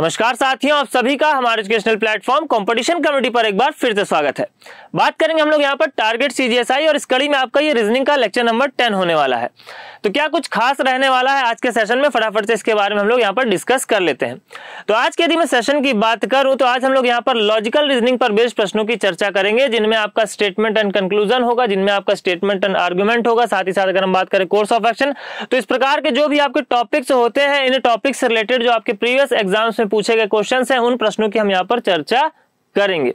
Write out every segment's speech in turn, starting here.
नमस्कार साथियों, आप सभी का हमारे एजुकेशनल प्लेटफॉर्म कंपटीशन कम्युनिटी पर एक बार फिर से स्वागत है। बात करेंगे हम लोग यहाँ पर टारगेट सीजीएसआई और इस कड़ी में आपका ये रीजनिंग का लेक्चर नंबर 10 होने वाला है। तो क्या कुछ खास रहने वाला है आज के सेशन में, फटाफट से इसके बारे में हम लोग यहाँ पर डिस्कस कर लेते हैं। तो आज के यदि मैं सेशन की बात करूँ तो आज हम लोग यहाँ पर लॉजिकल रीजनिंग पर बेस्ड प्रश्नों की चर्चा करेंगे, जिनमें आपका स्टेटमेंट एंड कंक्लूजन होगा, जिनमें आपका स्टेटमेंट एंड आर्ग्यूमेंट होगा। साथ ही साथ अगर हम बात करें कोर्स ऑफ एक्शन, तो इस प्रकार के जो भी आपके टॉपिक्स होते हैं, इन टॉपिक्स से रिलेटेड जो आपके प्रीवियस एग्जाम्स में पूछे गए क्वेश्चंस हैं, उन प्रश्नों की हम यहाँ पर चर्चा करेंगे।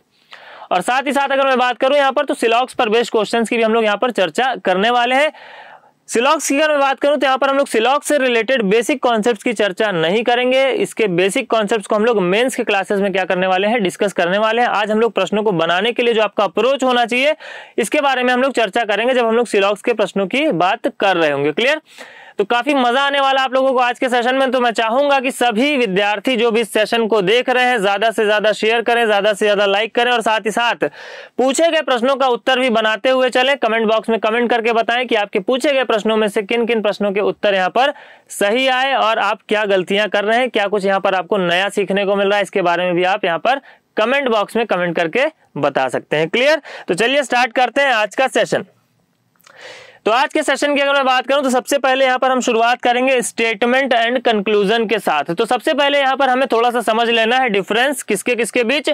और साथ ही साथ अगर मैं बात करूं यहाँ पर, तो सिलॉक्स पर बेस्ड क्वेश्चंस की भी हम लोग यहाँ पर चर्चा करने वाले हैं। सिलॉक्स की अगर मैं बात करूं तो यहाँ पर हम लोग सिलॉक्स से रिलेटेड बेसिक कॉन्सेप्ट्स की चर्चा नहीं करेंगे। इसके बेसिक कॉन्सेप्ट्स को हम लोग मेंस के क्लासेस में क्या करने वाले हैं, डिस्कस करने वाले हैं। आज हम लोग प्रश्नों को बनाने के लिए जो आपका अप्रोच होना चाहिए, इसके बारे में हम लोग चर्चा करेंगे जब हम लोग सिलॉक्स के प्रश्नों की बात कर रहे होंगे। क्लियर? तो काफी मजा आने वाला आप लोगों को आज के सेशन में। तो मैं चाहूंगा कि सभी विद्यार्थी जो भी इस सेशन को देख रहे हैं, ज्यादा से ज्यादा शेयर करें, ज्यादा से ज्यादा लाइक करें और साथ ही साथ पूछे गए प्रश्नों का उत्तर भी बनाते हुए चलें। कमेंट बॉक्स में कमेंट करके बताएं कि आपके पूछे गए प्रश्नों में से किन किन प्रश्नों के उत्तर यहाँ पर सही आए और आप क्या गलतियां कर रहे हैं, क्या कुछ यहाँ पर आपको नया सीखने को मिल रहा है, इसके बारे में भी आप यहाँ पर कमेंट बॉक्स में कमेंट करके बता सकते हैं। क्लियर? तो चलिए स्टार्ट करते हैं आज का सेशन। तो आज के सेशन की अगर मैं बात करूं तो सबसे पहले यहाँ पर हम शुरुआत करेंगे स्टेटमेंट एंड कंक्लूजन के साथ। तो सबसे पहले यहाँ पर हमें थोड़ा सा समझ लेना है डिफरेंस किसके किसके बीच,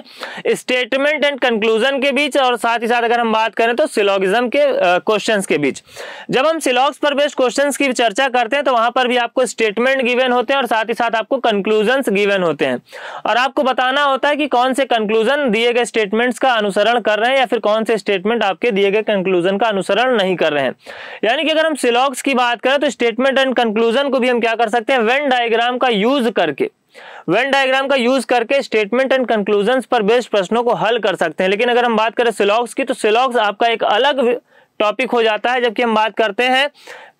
स्टेटमेंट एंड कंक्लूजन के बीच, और साथ ही साथ अगर हम बात करें तो सिलॉगिज्म के क्वेश्चंस के बीच। जब हम सिलॉग्स पर बेस्ड क्वेश्चंस की चर्चा करते हैं तो वहां पर भी आपको स्टेटमेंट गिवन होते हैं और साथ ही साथ आपको कंक्लूजन गिवन होते हैं, और आपको बताना होता है कि कौन से कंक्लूजन दिए गए स्टेटमेंट्स का अनुसरण कर रहे हैं या फिर कौन से स्टेटमेंट आपके दिए गए कंक्लूजन का अनुसरण नहीं कर रहे हैं। यानी कि अगर हम सिलॉग्स की बात करें तो स्टेटमेंट एंड कंक्लूजन को भी हम क्या कर सकते हैं, वेन डायग्राम का यूज करके स्टेटमेंट एंड कंक्लूजन पर बेस्ड प्रश्नों को हल कर सकते हैं। लेकिन अगर हम बात करें सिलॉग्स की, तो सिलॉग्स आपका एक अलग टॉपिक हो जाता है, जबकि हम बात करते हैं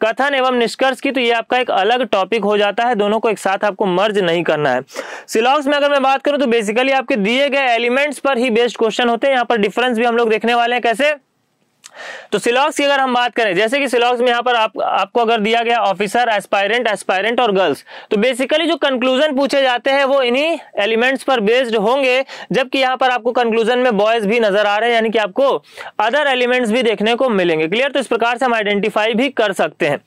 कथन एवं निष्कर्ष की, तो ये आपका एक अलग टॉपिक हो जाता है। दोनों को एक साथ आपको मर्ज नहीं करना है। सिलॉग्स में अगर मैं बात करूं तो बेसिकली आपके दिए गए एलिमेंट्स पर ही बेस्ड क्वेश्चन होते हैं। यहाँ पर डिफरेंस भी हम लोग देखने वाले हैं। कैसे? तो सिलॉग्स की अगर हम बात करें, जैसे कि सिलॉग्स में यहाँ पर आपको अगर दिया गया ऑफिसर, एस्पायरेंट, एस्पायरेंट और गर्ल्स, तो बेसिकली जो कंक्लूजन पूछे जाते हैं वो इन्हीं एलिमेंट्स पर बेस्ड होंगे, जबकि यहाँ पर आपको कंक्लूजन में बॉयज भी नजर आ रहे हैं, यानी कि आपको अदर एलिमेंट्स भी देखने को मिलेंगे। क्लियर? तो इस प्रकार से हम आइडेंटिफाई भी कर सकते हैं।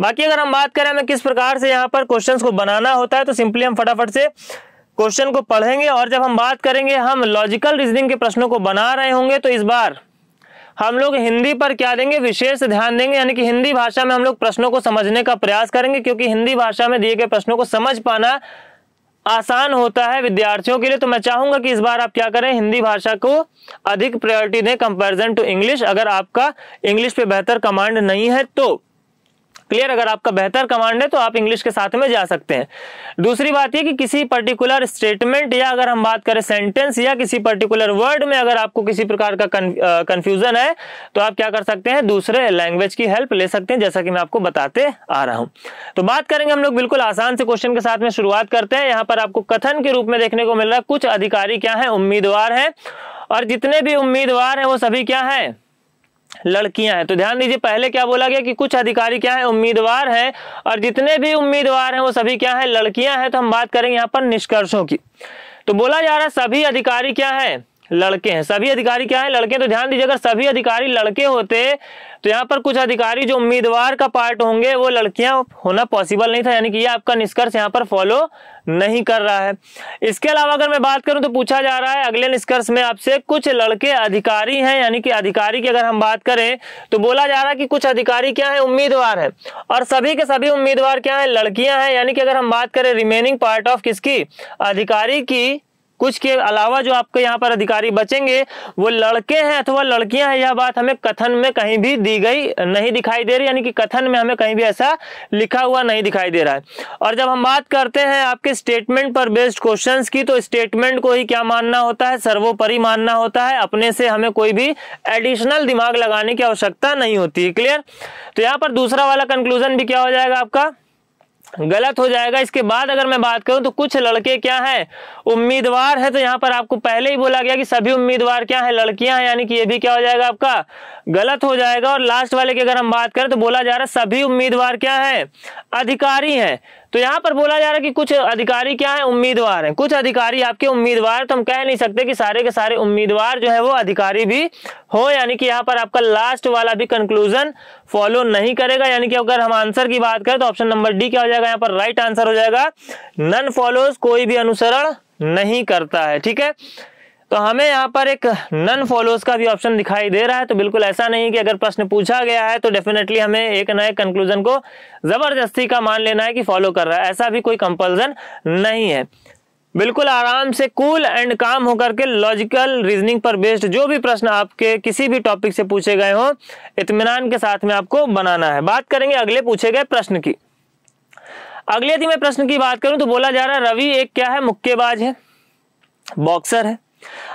बाकी अगर हम बात करें हमें किस प्रकार से यहाँ पर क्वेश्चन को बनाना होता है, तो सिंपली हम फटाफट से क्वेश्चन को पढ़ेंगे, और जब हम बात करेंगे हम लॉजिकल रीजनिंग के प्रश्नों को बना रहे होंगे तो इस बार हम लोग हिंदी पर क्या देंगे, विशेष ध्यान देंगे। यानी कि हिंदी भाषा में हम लोग प्रश्नों को समझने का प्रयास करेंगे, क्योंकि हिंदी भाषा में दिए गए प्रश्नों को समझ पाना आसान होता है विद्यार्थियों के लिए। तो मैं चाहूंगा कि इस बार आप क्या करें, हिंदी भाषा को अधिक प्रायोरिटी दें कंपैरिजन टू इंग्लिश। अगर आपका इंग्लिश पे बेहतर कमांड नहीं है तो क्लियर, अगर आपका बेहतर कमांड है तो आप इंग्लिश के साथ में जा सकते हैं। दूसरी बात यह कि किसी पर्टिकुलर स्टेटमेंट या अगर हम बात करें सेंटेंस या किसी पर्टिकुलर वर्ड में अगर आपको किसी प्रकार का कंफ्यूजन है तो आप क्या कर सकते हैं, दूसरे लैंग्वेज की हेल्प ले सकते हैं, जैसा कि मैं आपको बताते आ रहा हूं। तो बात करेंगे हम लोग बिल्कुल आसान से क्वेश्चन के साथ में शुरुआत करते हैं। यहाँ पर आपको कथन के रूप में देखने को मिल रहा है, कुछ अधिकारी क्या है, उम्मीदवार है, और जितने भी उम्मीदवार है वो सभी क्या है, लड़कियां हैं। तो ध्यान दीजिए, पहले क्या बोला गया कि कुछ अधिकारी क्या है, उम्मीदवार हैं, और जितने भी उम्मीदवार हैं वो सभी क्या है, लड़कियां हैं। तो हम बात करेंगे यहाँ पर निष्कर्षों की। तो बोला जा रहा है सभी अधिकारी क्या है, लड़के हैं, सभी अधिकारी क्या है, लड़के। तो ध्यान दीजिए, अगर सभी अधिकारी लड़के होते तो यहाँ पर कुछ अधिकारी जो उम्मीदवार का पार्ट होंगे वो लड़कियां होना पॉसिबल नहीं था, यानी कि ये आपका निष्कर्ष यहाँ पर फॉलो नहीं कर रहा है। इसके अलावा अगर मैं बात करूं तो पूछा जा रहा है अगले निष्कर्ष में आपसे, कुछ लड़के अधिकारी हैं, यानी कि अधिकारी की अगर हम बात करें तो बोला जा रहा है कि कुछ अधिकारी क्या है, उम्मीदवार है, और सभी के सभी उम्मीदवार क्या है, लड़कियां हैं। यानी कि अगर हम बात करें रिमेनिंग पार्ट ऑफ किसकी, अधिकारी की, कुछ के अलावा जो आपके यहाँ पर अधिकारी बचेंगे वो लड़के हैं अथवा लड़कियां हैं। यह बात हमें कथन में कहीं भी दी गई नहीं दिखाई दे रही, यानी कि कथन में हमें कहीं भी ऐसा लिखा हुआ नहीं दिखाई दे रहा है। और जब हम बात करते हैं आपके स्टेटमेंट पर बेस्ड क्वेश्चंस की, तो स्टेटमेंट को ही क्या मानना होता है, सर्वोपरि मानना होता है। अपने से हमें कोई भी एडिशनल दिमाग लगाने की आवश्यकता नहीं होती है। क्लियर? तो यहाँ पर दूसरा वाला कंक्लूजन भी क्या हो जाएगा, आपका गलत हो जाएगा। इसके बाद अगर मैं बात करूं तो कुछ लड़के क्या हैं, उम्मीदवार है, तो यहाँ पर आपको पहले ही बोला गया कि सभी उम्मीदवार क्या है, लड़कियां हैं, यानी कि ये भी क्या हो जाएगा, आपका गलत हो जाएगा। और लास्ट वाले की अगर हम बात करें तो बोला जा रहा है सभी उम्मीदवार क्या है, अधिकारी हैं, तो यहाँ पर बोला जा रहा है कि कुछ अधिकारी क्या है, उम्मीदवार हैं, कुछ अधिकारी आपके उम्मीदवार। तो हम कह नहीं सकते कि सारे के सारे उम्मीदवार जो है वो अधिकारी भी हो, यानी कि यहाँ पर आपका लास्ट वाला भी कंक्लूजन फॉलो नहीं करेगा। यानी कि अगर हम आंसर की बात करें तो ऑप्शन नंबर डी क्या हो जाएगा, यहाँ पर राइट आंसर हो जाएगा नन फॉलोज, कोई भी अनुसरण नहीं करता है। ठीक है, तो हमें यहाँ पर एक नन फॉलोज का भी ऑप्शन दिखाई दे रहा है। तो बिल्कुल ऐसा नहीं कि अगर प्रश्न पूछा गया है तो डेफिनेटली हमें एक नए कंक्लूजन को जबरदस्ती का मान लेना है कि फॉलो कर रहा है, ऐसा भी कोई कंपल्सन नहीं है। बिल्कुल आराम से कूल एंड काम होकर के लॉजिकल रीजनिंग पर बेस्ड जो भी प्रश्न आपके किसी भी टॉपिक से पूछे गए हों, इत्मीनान के साथ में आपको बनाना है। बात करेंगे अगले पूछे गए प्रश्न की। अगले यदि मैं प्रश्न की बात करूं तो बोला जा रहा है रवि एक क्या है, मुक्केबाज है, बॉक्सर है।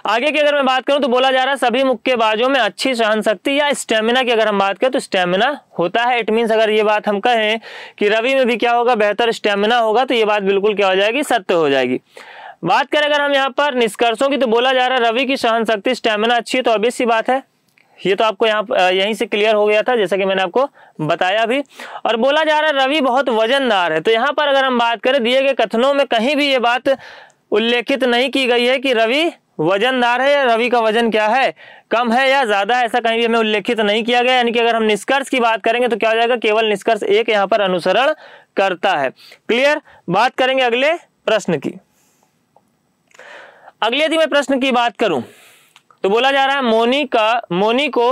आगे की अगर मैं बात करूं तो बोला जा रहा है सभी मुक्केबाजों में अच्छी सहन शक्ति या स्टेमिना की अगर हम बात करें तो स्टेमिना होता है। इट मींस अगर ये बात हम कहें कि रवि में भी क्या होगा, बेहतर स्टेमिना होगा, तो ये बात बिल्कुल क्या हो जाएगी, सत्य हो जाएगी। बात करें अगर हम यहाँ पर निष्कर्षों की तो बोला जा रहा है रवि की सहन शक्ति स्टेमिना अच्छी है, तो ऑब्वियस सी बात है ये तो आपको यहाँ यहीं से क्लियर हो गया था, जैसा कि मैंने आपको बताया भी। और बोला जा रहा है रवि बहुत वजनदार है, तो यहाँ पर अगर हम बात करें दिए गए कथनों में कहीं भी ये बात उल्लेखित नहीं की गई है कि रवि वजनदार है या रवि का वजन क्या है, कम है या ज्यादा है, ऐसा कहीं भी हमें उल्लेखित नहीं किया गया। यानी कि अगर हम निष्कर्ष की बात करेंगे तो क्या हो जाएगा, केवल निष्कर्ष एक यहाँ पर अनुसरण करता है। क्लियर। बात करेंगे अगले प्रश्न की। अगले यदि मैं प्रश्न की बात करूं तो बोला जा रहा है मोनी को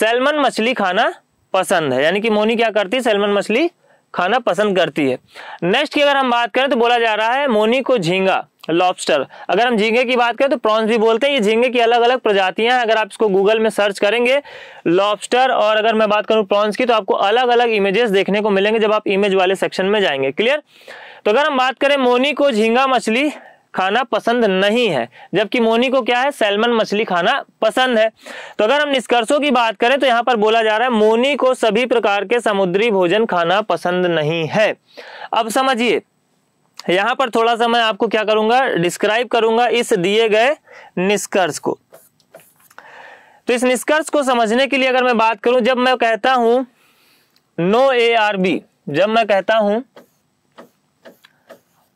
सैल्मन मछली खाना पसंद है, यानी कि मोनी क्या करती है, सैल्मन मछली खाना पसंद करती है। नेक्स्ट की अगर हम बात करें तो बोला जा रहा है मोनी को झींगा, लॉबस्टर। अगर हम झींगे की बात करें तो प्रॉन्स भी बोलते हैं। ये झींगे की अलग अलग प्रजातियां हैं, अगर आप इसको गूगल में सर्च करेंगे लॉबस्टर और अगर मैं बात करूं प्रॉन्स की तो आपको अलग अलग इमेजेस देखने को मिलेंगे जब आप इमेज वाले सेक्शन में जाएंगे। क्लियर। तो अगर हम बात करें मोनी को झींगा मछली खाना पसंद नहीं है, जबकि मोनी को क्या है, सैल्मन मछली खाना पसंद है। तो अगर हम निष्कर्षों की बात करें तो यहाँ पर बोला जा रहा है मोनी को सभी प्रकार के समुद्री भोजन खाना पसंद नहीं है। अब समझिए, यहाँ पर थोड़ा सा मैं आपको क्या करूंगा, डिस्क्राइब करूंगा इस दिए गए निष्कर्ष को। तो इस निष्कर्ष को समझने के लिए अगर मैं बात करूं, जब मैं कहता हूं नो ए आर बी, जब मैं कहता हूं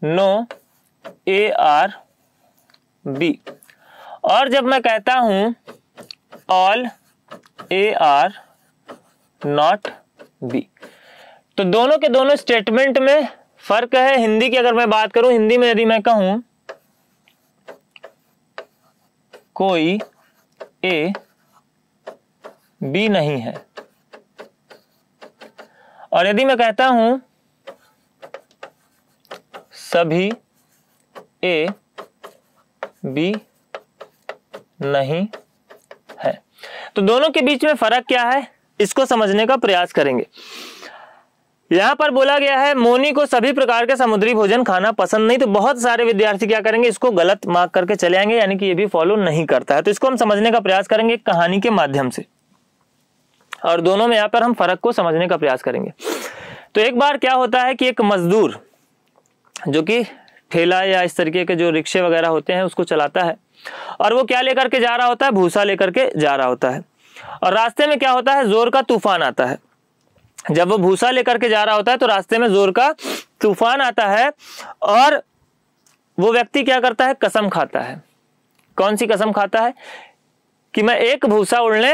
नो ए आर बी और जब मैं कहता हूं all A are not B, तो दोनों के दोनों स्टेटमेंट में फर्क है। हिंदी की अगर मैं बात करूं, हिंदी में यदि मैं कहूं कोई ए बी नहीं है और यदि मैं कहता हूं सभी ए बी नहीं है, तो दोनों के बीच में फर्क क्या है, इसको समझने का प्रयास करेंगे। यहाँ पर बोला गया है मोनी को सभी प्रकार के समुद्री भोजन खाना पसंद नहीं, तो बहुत सारे विद्यार्थी क्या करेंगे, इसको गलत मार्क करके चले आएंगे, यानी कि ये भी फॉलो नहीं करता है। तो इसको हम समझने का प्रयास करेंगे कहानी के माध्यम से और दोनों में यहाँ पर हम फर्क को समझने का प्रयास करेंगे। तो एक बार क्या होता है कि एक मजदूर जो कि ठेला या इस तरीके के जो रिक्शे वगैरह होते हैं उसको चलाता है और वो क्या लेकर के जा रहा होता है, भूसा लेकर के जा रहा होता है। और रास्ते में क्या होता है, जोर का तूफान आता है। जब वो भूसा लेकर के जा रहा होता है तो रास्ते में जोर का तूफान आता है और वो व्यक्ति क्या करता है, कसम खाता है। कौन सी कसम खाता है, कि मैं एक भूसा उड़ने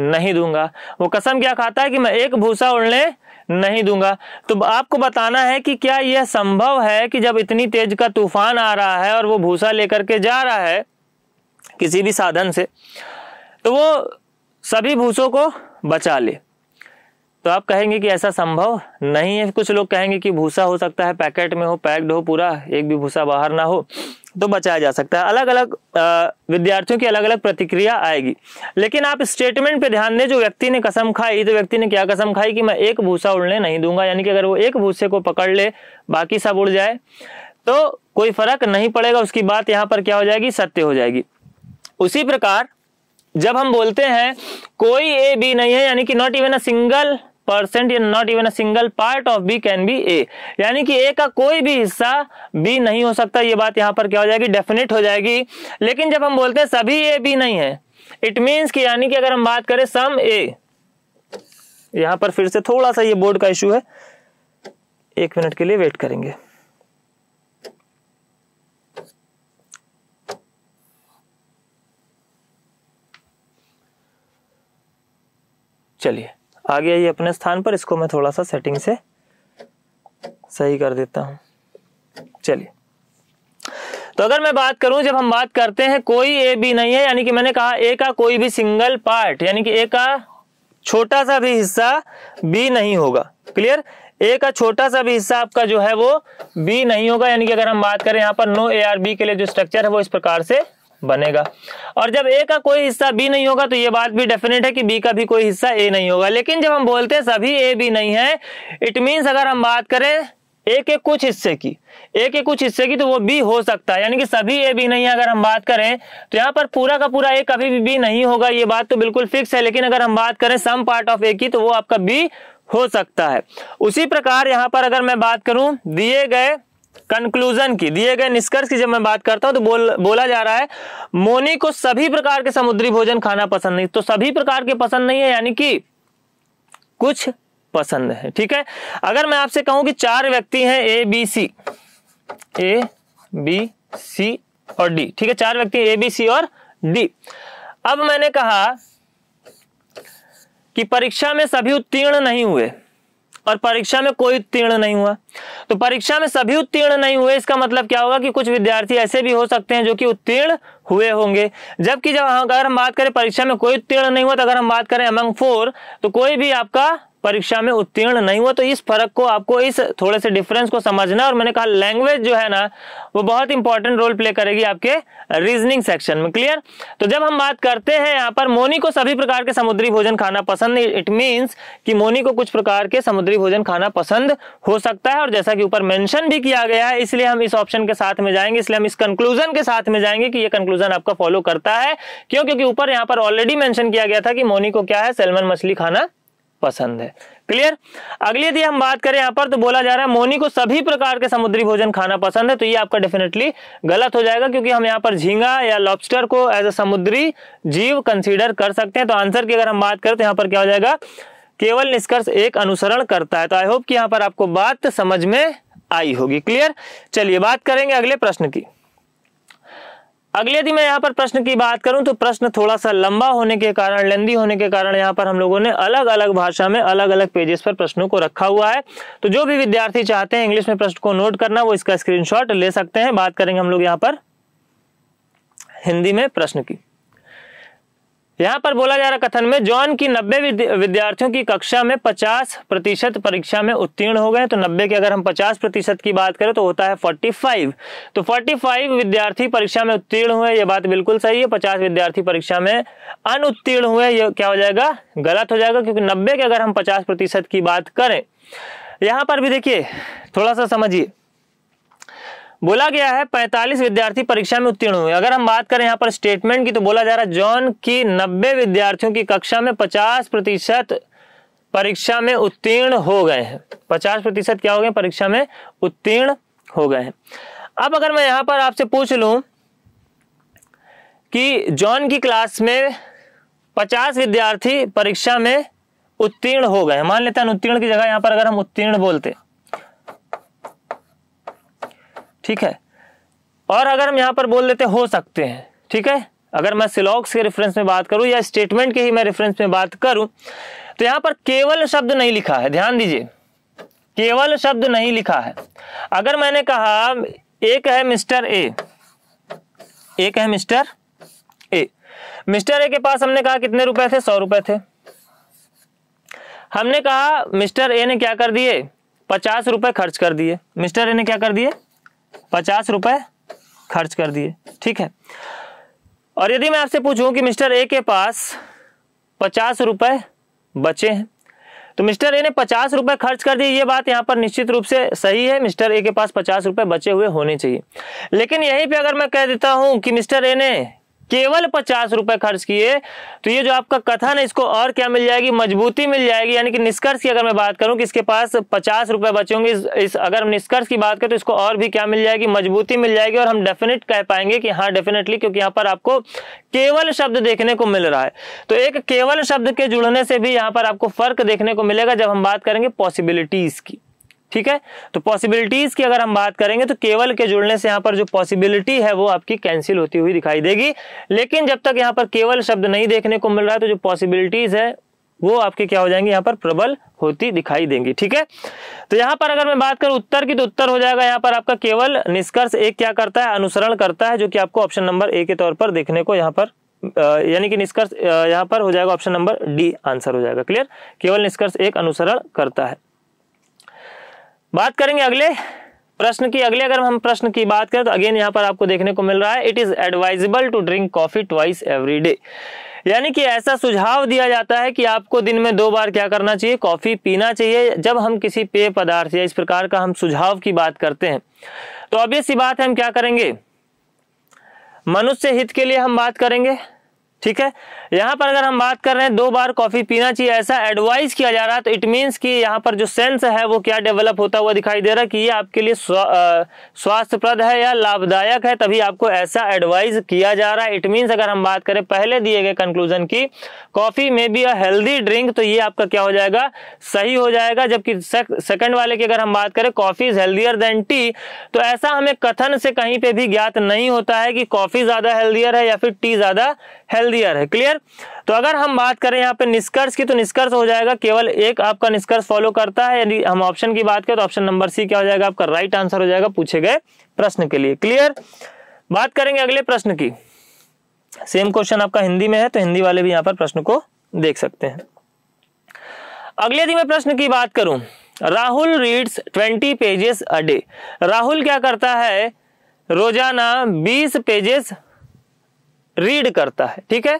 नहीं दूंगा। वो कसम क्या खाता है कि मैं एक भूसा उड़ने नहीं दूंगा। तो आपको बताना है कि क्या यह संभव है कि जब इतनी तेज का तूफान आ रहा है और वो भूसा लेकर के जा रहा है किसी भी साधन से, तो वो सभी भूसों को बचा ले। तो आप कहेंगे कि ऐसा संभव नहीं है। कुछ लोग कहेंगे कि भूसा हो सकता है पैकेट में हो, पैक्ड हो पूरा, एक भी भूसा बाहर ना हो, तो बचाया जा सकता है। अलग अलग विद्यार्थियों की अलग अलग प्रतिक्रिया आएगी, लेकिन आप स्टेटमेंट पे ध्यान दें। जो व्यक्ति ने कसम खाई, तो व्यक्ति ने क्या कसम खाई कि मैं एक भूसा उड़ने नहीं दूंगा, यानी कि अगर वो एक भूसे को पकड़ ले बाकी सब उड़ जाए तो कोई फर्क नहीं पड़ेगा, उसकी बात यहाँ पर क्या हो जाएगी, सत्य हो जाएगी। उसी प्रकार जब हम बोलते हैं कोई ए बी नहीं है, यानी कि not even a single percent या not even a single part of B can be A, यानी कि ए का कोई भी हिस्सा बी नहीं हो सकता, ये बात यहाँ पर क्या हो जाएगी, डेफिनेट हो जाएगी। लेकिन जब हम बोलते हैं सभी ए बी नहीं है, इट मीन्स कि यानी कि अगर हम बात करें सम ए, यहाँ पर फिर से थोड़ा सा ये बोर्ड का इशू है, एक मिनट के लिए वेट करेंगे। चलिए आ गया ये अपने स्थान पर, इसको मैं थोड़ा सा सेटिंग से सही कर देता हूं। चलिए, तो अगर मैं बात करूं, जब हम बात करते हैं कोई ए बी नहीं है, यानी कि मैंने कहा ए का कोई भी सिंगल पार्ट, यानी कि ए का छोटा सा भी हिस्सा बी नहीं होगा। क्लियर, ए का छोटा सा भी हिस्सा आपका जो है वो बी नहीं होगा, यानी कि अगर हम बात करें यहाँ पर नो ए आर बी के लिए जो स्ट्रक्चर है वो इस प्रकार से बनेगा। और जब ए का कोई हिस्सा बी नहीं होगा तो ये बात भी डेफिनेट है कि बी का भी कोई हिस्सा ए नहीं होगा। लेकिन जब हम बोलते हैं सभी ए बी नहीं है, इट मींस अगर हम बात करें ए के कुछ हिस्से की, ए के कुछ हिस्से की, तो वो बी हो सकता है। यानी कि सभी ए बी नहीं है अगर हम बात करें तो यहाँ पर पूरा का पूरा ए कभी भी बी नहीं होगा, ये बात तो बिल्कुल फिक्स है। लेकिन अगर हम बात करें सम पार्ट ऑफ ए की तो वो आपका बी हो सकता है। उसी प्रकार यहाँ पर अगर मैं बात करूं दिए गए कंक्लूजन की, दिए गए निष्कर्ष की जब मैं बात करता हूं तो बोला जा रहा है मोनी को सभी प्रकार के समुद्री भोजन खाना पसंद नहीं, तो सभी प्रकार के पसंद नहीं है यानी कि कुछ पसंद है। ठीक है, अगर मैं आपसे कहूं कि चार व्यक्ति हैं A, B, C और D, ठीक है, चार व्यक्ति A, B, C और D। अब मैंने कहा कि परीक्षा में सभी उत्तीर्ण नहीं हुए और परीक्षा में कोई उत्तीर्ण नहीं हुआ, तो परीक्षा में सभी उत्तीर्ण नहीं हुए इसका मतलब क्या होगा कि कुछ विद्यार्थी ऐसे भी हो सकते हैं जो कि उत्तीर्ण हुए होंगे। जबकि जब अगर हम बात करें परीक्षा में कोई उत्तीर्ण नहीं हुआ, तो अगर हम बात करें अमंग 4 तो कोई भी आपका परीक्षा में उत्तीर्ण नहीं हुआ। तो इस फर्क को आपको, इस थोड़े से डिफरेंस को समझना। और मैंने कहा लैंग्वेज जो है ना वो बहुत इंपॉर्टेंट रोल प्ले करेगी आपके रीजनिंग सेक्शन में। क्लियर, तो जब हम बात करते हैं यहाँ पर मोनी को सभी प्रकार के समुद्री भोजन खाना पसंद, इट मीन्स कि मोनी को कुछ प्रकार के समुद्री भोजन खाना पसंद हो सकता है। और जैसा कि ऊपर मेंशन भी किया गया है, इसलिए हम इस ऑप्शन के साथ में जाएंगे, इसलिए हम इस कंक्लूजन के साथ में जाएंगे कि ये कंक्लूजन आपका फॉलो करता है। क्यों? क्योंकि ऊपर यहाँ पर ऑलरेडी मेंशन किया गया था कि मोनी को क्या है, सैल्मन मछली खाना पसंद है। क्लियर, अगली यदि हम बात करें यहाँ पर तो बोला जा रहा है मोनी को सभी प्रकार के समुद्री भोजन खाना पसंद है, तो ये आपका डेफिनेटली गलत हो जाएगा क्योंकि हम यहाँ पर झींगा या लॉबस्टर को एज अ समुद्री जीव कंसीडर कर सकते हैं। तो आंसर की अगर हम बात करें तो यहाँ पर क्या हो जाएगा, केवल निष्कर्ष एक अनुसरण करता है। तो आई होप कि यहाँ पर आपको बात समझ में आई होगी। क्लियर, चलिए बात करेंगे अगले प्रश्न की। अगले यदि मैं यहाँ पर प्रश्न की बात करूं तो प्रश्न थोड़ा सा लंबा होने के कारण, लेंदी होने के कारण यहाँ पर हम लोगों ने अलग अलग भाषा में अलग अलग पेजेस पर प्रश्नों को रखा हुआ है। तो जो भी विद्यार्थी चाहते हैं इंग्लिश में प्रश्न को नोट करना, वो इसका स्क्रीनशॉट ले सकते हैं। बात करेंगे हम लोग यहाँ पर हिंदी में प्रश्न की। यहाँ पर बोला जा रहा कथन में जॉन की 90 विद्यार्थियों की कक्षा में 50% परीक्षा में उत्तीर्ण हो गए। तो 90 के अगर हम 50% की बात करें तो होता है 45। तो 45 विद्यार्थी परीक्षा में उत्तीर्ण हुए, ये बात बिल्कुल सही है। 50 विद्यार्थी परीक्षा में अनुत्तीर्ण हुए, ये क्या हो जाएगा, गलत हो जाएगा क्योंकि 90 के अगर हम 50% की बात करें। यहाँ पर भी देखिए थोड़ा सा समझिए, बोला गया है 45 विद्यार्थी परीक्षा में उत्तीर्ण हुए। अगर हम बात करें यहाँ पर स्टेटमेंट की तो बोला जा रहा है जॉन की 90 विद्यार्थियों की कक्षा में 50% परीक्षा में उत्तीर्ण हो गए हैं। 50% क्या हो गए, परीक्षा में उत्तीर्ण हो गए हैं। अब अगर मैं यहाँ पर आपसे पूछ लूं कि जॉन की क्लास में 50 विद्यार्थी परीक्षा में उत्तीर्ण हो गए, मान लेते हैं अनुत्तीर्ण की जगह यहाँ पर अगर हम उत्तीर्ण बोलते, ठीक है, और अगर हम यहाँ पर बोल देते हो सकते हैं, ठीक है, अगर मैं सिलॉक्स के रेफरेंस में बात करूं या स्टेटमेंट के ही मैं रेफरेंस में बात करूं तो यहाँ पर केवल शब्द नहीं लिखा है, ध्यान दीजिए, केवल शब्द नहीं लिखा है। अगर मैंने कहा एक है मिस्टर ए, एक है मिस्टर ए, मिस्टर ए के पास हमने कहा कितने रुपए थे, 100 रुपए थे। हमने कहा मिस्टर ए ने क्या कर दिए, 50 रुपए खर्च कर दिए। मिस्टर ए ने क्या कर दिए, 50 रुपए खर्च कर दिए, ठीक है। और यदि मैं आपसे पूछूं कि मिस्टर ए के पास 50 रुपए बचे हैं तो मिस्टर ए ने 50 रुपए खर्च कर दिए, ये बात यहाँ पर निश्चित रूप से सही है, मिस्टर ए के पास 50 रुपए बचे हुए होने चाहिए। लेकिन यहीं पे अगर मैं कह देता हूं कि मिस्टर ए ने केवल 50 रुपए खर्च किए तो ये जो आपका कथन है इसको और क्या मिल जाएगी, मजबूती मिल जाएगी। यानी कि निष्कर्ष की अगर मैं बात करूं कि इसके पास 50 रुपए बचे होंगे, अगर हम निष्कर्ष की बात करें तो इसको और भी क्या मिल जाएगी, मजबूती मिल जाएगी। और हम डेफिनेट कह पाएंगे कि हाँ डेफिनेटली, क्योंकि यहाँ पर आपको केवल शब्द देखने को मिल रहा है। तो एक केवल शब्द के जुड़ने से भी यहाँ पर आपको फर्क देखने को मिलेगा जब हम बात करेंगे पॉसिबिलिटीज की, ठीक है। तो पॉसिबिलिटीज की अगर हम बात करेंगे तो केवल के जुड़ने से यहाँ पर जो पॉसिबिलिटी है वो आपकी कैंसिल होती हुई दिखाई देगी, लेकिन जब तक यहाँ पर केवल शब्द नहीं देखने को मिल रहा है तो जो पॉसिबिलिटीज है वो आपके क्या हो जाएंगे, यहाँ पर प्रबल होती दिखाई देंगी। ठीक है, तो यहाँ पर अगर मैं बात करूं उत्तर की तो उत्तर हो जाएगा यहाँ पर आपका केवल निष्कर्ष एक क्या करता है, अनुसरण करता है, जो कि आपको ऑप्शन नंबर ए के तौर पर देखने को यहाँ पर यानी कि निष्कर्ष यहाँ पर हो जाएगा ऑप्शन नंबर डी आंसर हो जाएगा। क्लियर, केवल निष्कर्ष एक अनुसरण करता है। बात करेंगे अगले प्रश्न की। अगले अगर हम प्रश्न की बात करें तो अगेन यहाँ पर आपको देखने को मिल रहा है it is advisable to drink coffee twice every day, यानी कि ऐसा सुझाव दिया जाता है कि आपको दिन में 2 बार क्या करना चाहिए, कॉफी पीना चाहिए। जब हम किसी पेय पदार्थ या इस प्रकार का हम सुझाव की बात करते हैं तो ऑब्वियस सी बात है हम क्या करेंगे, मनुष्य हित के लिए हम बात करेंगे। ठीक है, यहाँ पर अगर हम बात कर रहे हैं 2 बार कॉफी पीना चाहिए ऐसा एडवाइस किया जा रहा है तो इट मीन्स कि यहाँ पर जो सेंस है वो क्या डेवलप होता हुआ दिखाई दे रहा है कि ये आपके लिए स्वास्थ्यप्रद है या लाभदायक है, तभी आपको ऐसा एडवाइस किया जा रहा है। इट मीन्स अगर हम बात करें पहले दिए गए कंक्लूजन की, कॉफी में बी अ हेल्दी ड्रिंक, तो ये आपका क्या हो जाएगा, सही हो जाएगा। जबकि सेकंड वाले की अगर हम बात करें coffee is healthier than tea, तो ऐसा हमें कथन से कहीं पे भी ज्ञात नहीं होता है कि कॉफी ज्यादा हेल्दियर है या फिर टी ज्यादा हेल्दियर है। क्लियर, तो अगर हम बात करें यहाँ पे निष्कर्ष की तो निष्कर्ष हो जाएगा केवल एक आपका निष्कर्ष फॉलो करता है, यानी हम ऑप्शन की बात करें तो ऑप्शन नंबर सी क्या हो जाएगा आपका राइट आंसर हो जाएगा पूछे गए प्रश्न के लिए। क्लियर, बात करेंगे अगले प्रश्न की। सेम क्वेश्चन आपका हिंदी में है तो हिंदी वाले भी यहाँ पर प्रश्न को देख सकते हैं। अगले यदि मैं प्रश्न की बात करूं, Rahul reads 20 pages a day, Rahul क्या करता है रोजाना 20 पेजेस रीड करता है। ठीक है,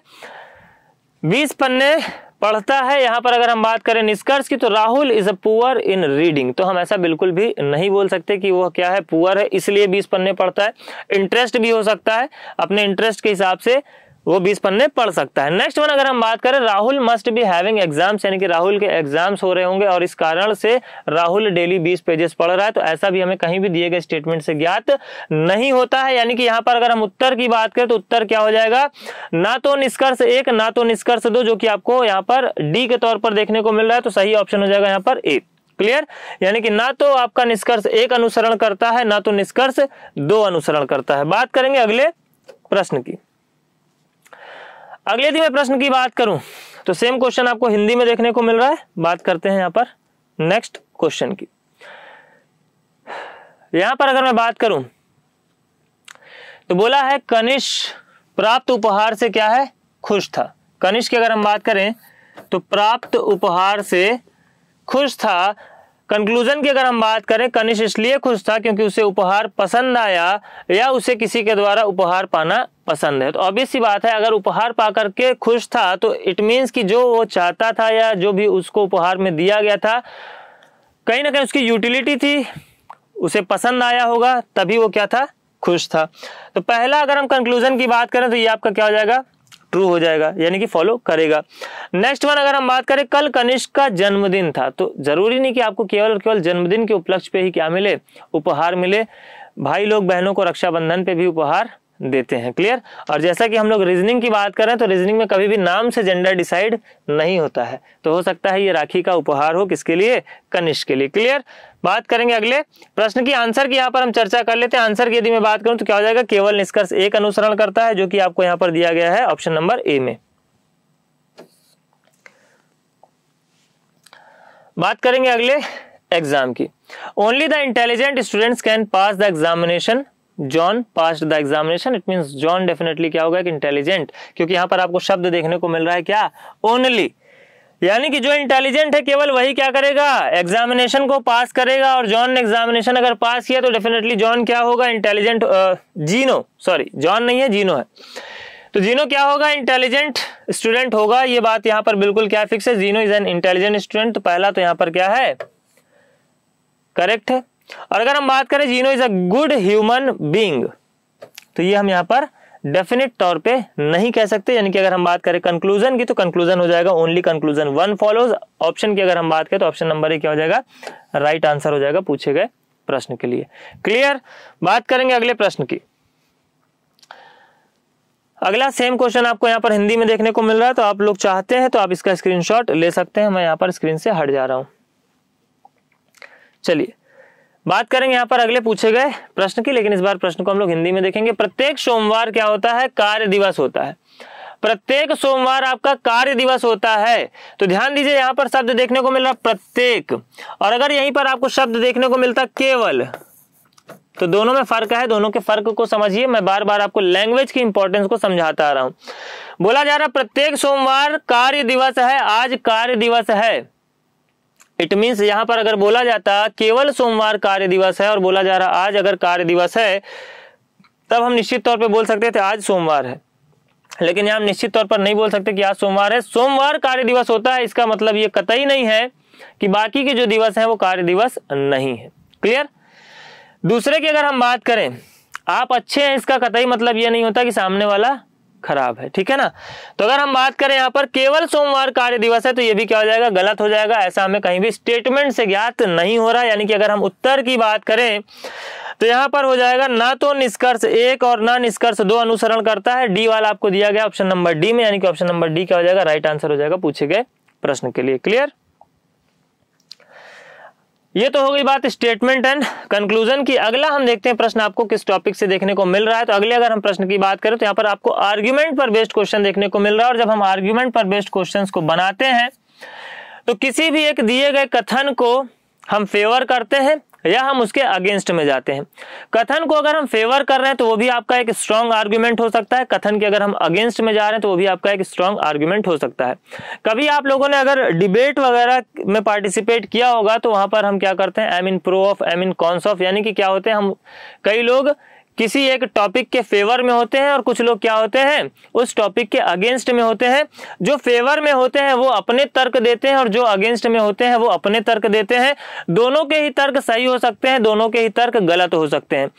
20 पन्ने पढ़ता है। यहाँ पर अगर हम बात करें निष्कर्ष की तो Rahul is a poor in reading, तो हम ऐसा बिल्कुल भी नहीं बोल सकते कि वह क्या है पुअर है इसलिए 20 पन्ने पढ़ता है। इंटरेस्ट भी हो सकता है, अपने इंटरेस्ट के हिसाब से वो 20 पन्ने पढ़ सकता है। नेक्स्ट वन अगर हम बात करें Rahul must be having exams, यानी कि राहुल के एग्जाम्स हो रहे होंगे और इस कारण से राहुल डेली 20 पेजेस पढ़ रहा है, तो ऐसा भी हमें कहीं भी दिए गए स्टेटमेंट से ज्ञात नहीं होता है। यानी कि यहाँ पर अगर हम उत्तर की बात करें तो उत्तर क्या हो जाएगा, ना तो निष्कर्ष एक ना तो निष्कर्ष दो, जो कि आपको यहाँ पर डी के तौर पर देखने को मिल रहा है, तो सही ऑप्शन हो जाएगा यहाँ पर ए। क्लियर, यानी कि ना तो आपका निष्कर्ष एक अनुसरण करता है ना तो निष्कर्ष दो अनुसरण करता है। बात करेंगे अगले प्रश्न की। अगले यदि मैं प्रश्न की बात करूं तो सेम क्वेश्चन आपको हिंदी में देखने को मिल रहा है। बात करते हैं यहाँ पर नेक्स्ट क्वेश्चन की। यहाँ पर अगर मैं बात करूं तो बोला है कनिश प्राप्त उपहार से क्या है खुश था, कनिश की अगर हम बात करें तो प्राप्त उपहार से खुश था। कंक्लूजन की अगर हम बात करें कनिश इसलिए खुश था क्योंकि उसे उपहार पसंद आया या उसे किसी के द्वारा उपहार पाना पसंद है। तो ऑब्वियस सी बात है अगर उपहार पाकर के खुश था तो इट मीन्स कि जो वो चाहता था या जो भी उसको उपहार में दिया गया था कहीं ना कहीं उसकी यूटिलिटी थी, उसे पसंद आया होगा तभी वो क्या था खुश था। तो पहला अगर हम कंक्लूजन की बात करें तो ये आपका क्या हो जाएगा ट्रू हो जाएगा, यानी कि फॉलो करेगा। नेक्स्ट वन अगर हम बात करें कल कनिष्क का जन्मदिन था, तो जरूरी नहीं कि आपको केवल और केवल जन्मदिन के उपलक्ष्य पे ही क्या मिले उपहार मिले, भाई लोग बहनों को रक्षाबंधन पे भी उपहार देते हैं। क्लियर, और जैसा कि हम लोग रीजनिंग की बात करें तो रीजनिंग में कभी भी नाम से जेंडर डिसाइड नहीं होता है, तो हो सकता है ये राखी का उपहार हो किसके लिए कनिष्क के लिए। क्लियर, बात करेंगे अगले प्रश्न की। आंसर की यहाँ पर हम चर्चा कर लेते हैं। आंसर की यदि मैं बात करूं तो क्या हो जाएगा केवल निष्कर्ष एक अनुसरण करता है, जो कि आपको यहाँ पर दिया गया है ऑप्शन नंबर ए में। बात करेंगे अगले एग्जाम की। Only the intelligent students can pass the examination, John passed the examination, it means John definitely क्या होगा कि इंटेलिजेंट, क्योंकि यहाँ पर आपको शब्द देखने को मिल रहा है क्या ओनली, यानी कि जो इंटेलिजेंट है केवल वही क्या करेगा एग्जामिनेशन को पास करेगा, और जॉन ने एग्जामिनेशन अगर पास किया तो डेफिनेटली जॉन क्या होगा इंटेलिजेंट, जीनो सॉरी जॉन नहीं है जीनो है, तो जीनो क्या होगा इंटेलिजेंट स्टूडेंट होगा। ये बात यहाँ पर बिल्कुल क्या फिक्स है, Gino is an intelligent student, तो पहला तो यहाँ पर क्या है करेक्ट है। और अगर हम बात करें Gino is a good human being, तो ये हम यहाँ पर डेफिनेट तौर पे नहीं कह सकते, यानी कि अगर हम बात करें कंक्लूजन की तो कंक्लूजन हो जाएगा only, conclusion one follows. Option की अगर हम बात करें तो ऑप्शन नंबर ए क्या हो जाएगा राइट आंसर हो जाएगा पूछे गए प्रश्न के लिए। क्लियर, बात करेंगे अगले प्रश्न की। अगला सेम क्वेश्चन आपको यहाँ पर हिंदी में देखने को मिल रहा है, तो आप लोग चाहते हैं तो आप इसका स्क्रीनशॉट ले सकते हैं, मैं यहाँ पर स्क्रीन से हट जा रहा हूँ। चलिए बात करेंगे यहाँ पर अगले पूछे गए प्रश्न की, लेकिन इस बार प्रश्न को हम लोग हिंदी में देखेंगे। प्रत्येक सोमवार क्या होता है? कार्य दिवस होता है। प्रत्येक सोमवार आपका कार्य दिवस होता है। तो ध्यान दीजिए यहाँ पर शब्द देखने को मिल रहा प्रत्येक, और अगर यहीं पर आपको शब्द देखने को मिलता केवल, तो दोनों में फर्क है। दोनों के फर्क को समझिए, मैं बार बार आपको लैंग्वेज की इंपॉर्टेंस को समझाता आ रहा हूं। बोला जा रहा प्रत्येक सोमवार कार्य दिवस है, आज कार्य दिवस है। इट मीन्स यहां पर अगर बोला जाता केवल सोमवार कार्य दिवस है और बोला जा रहा आज अगर कार्य दिवस है, तब हम निश्चित तौर पर बोल सकते थे आज सोमवार है। लेकिन यहाँ हम निश्चित तौर पर नहीं बोल सकते कि आज सोमवार है। सोमवार कार्य दिवस होता है, इसका मतलब ये कतई नहीं है कि बाकी के जो दिवस हैं वो कार्य दिवस नहीं है। क्लियर। दूसरे की अगर हम बात करें, आप अच्छे हैं इसका कतई मतलब ये नहीं होता कि सामने वाला खराब है, ठीक है ना। तो अगर हम बात करें यहाँ पर केवल सोमवार कार्य दिवस है, तो ये भी क्या हो जाएगा? गलत हो जाएगा। ऐसा हमें कहीं भी स्टेटमेंट से ज्ञात नहीं हो रहा। यानी कि अगर हम उत्तर की बात करें तो यहाँ पर हो जाएगा ना तो निष्कर्ष एक और ना निष्कर्ष दो अनुसरण करता है। डी वाला आपको दिया गया ऑप्शन नंबर डी में, यानी कि ऑप्शन नंबर डी क्या हो जाएगा? राइट आंसर हो जाएगा पूछे गए प्रश्न के लिए। क्लियर। ये तो हो गई बात स्टेटमेंट एंड कंक्लूजन की। अगला हम देखते हैं प्रश्न आपको किस टॉपिक से देखने को मिल रहा है। तो अगले अगर हम प्रश्न की बात करें तो यहाँ पर आपको आर्ग्यूमेंट पर बेस्ड क्वेश्चन देखने को मिल रहा है। और जब हम आर्ग्यूमेंट पर बेस्ड क्वेश्चन को बनाते हैं तो किसी भी एक दिए गए कथन को हम फेवर करते हैं या हम उसके अगेंस्ट में जाते हैं। कथन को अगर हम फेवर कर रहे हैं तो वो भी आपका एक स्ट्रांग आर्ग्यूमेंट हो सकता है। कथन के अगर हम अगेंस्ट में जा रहे हैं तो वो भी आपका एक स्ट्रांग आर्ग्यूमेंट हो सकता है। कभी आप लोगों ने अगर डिबेट वगैरह में पार्टिसिपेट किया होगा तो वहां पर हम क्या करते हैं, am in pro of am in cons of, यानी कि क्या होते हैं हम कई लोग किसी एक टॉपिक के फेवर में होते हैं और कुछ लोग क्या होते हैं उस टॉपिक के अगेंस्ट में होते हैं। जो फेवर में होते हैं वो अपने तर्क देते हैं और जो अगेंस्ट में होते हैं वो अपने तर्क देते हैं। दोनों के ही तर्क सही हो सकते हैं, दोनों के ही तर्क गलत हो सकते हैं।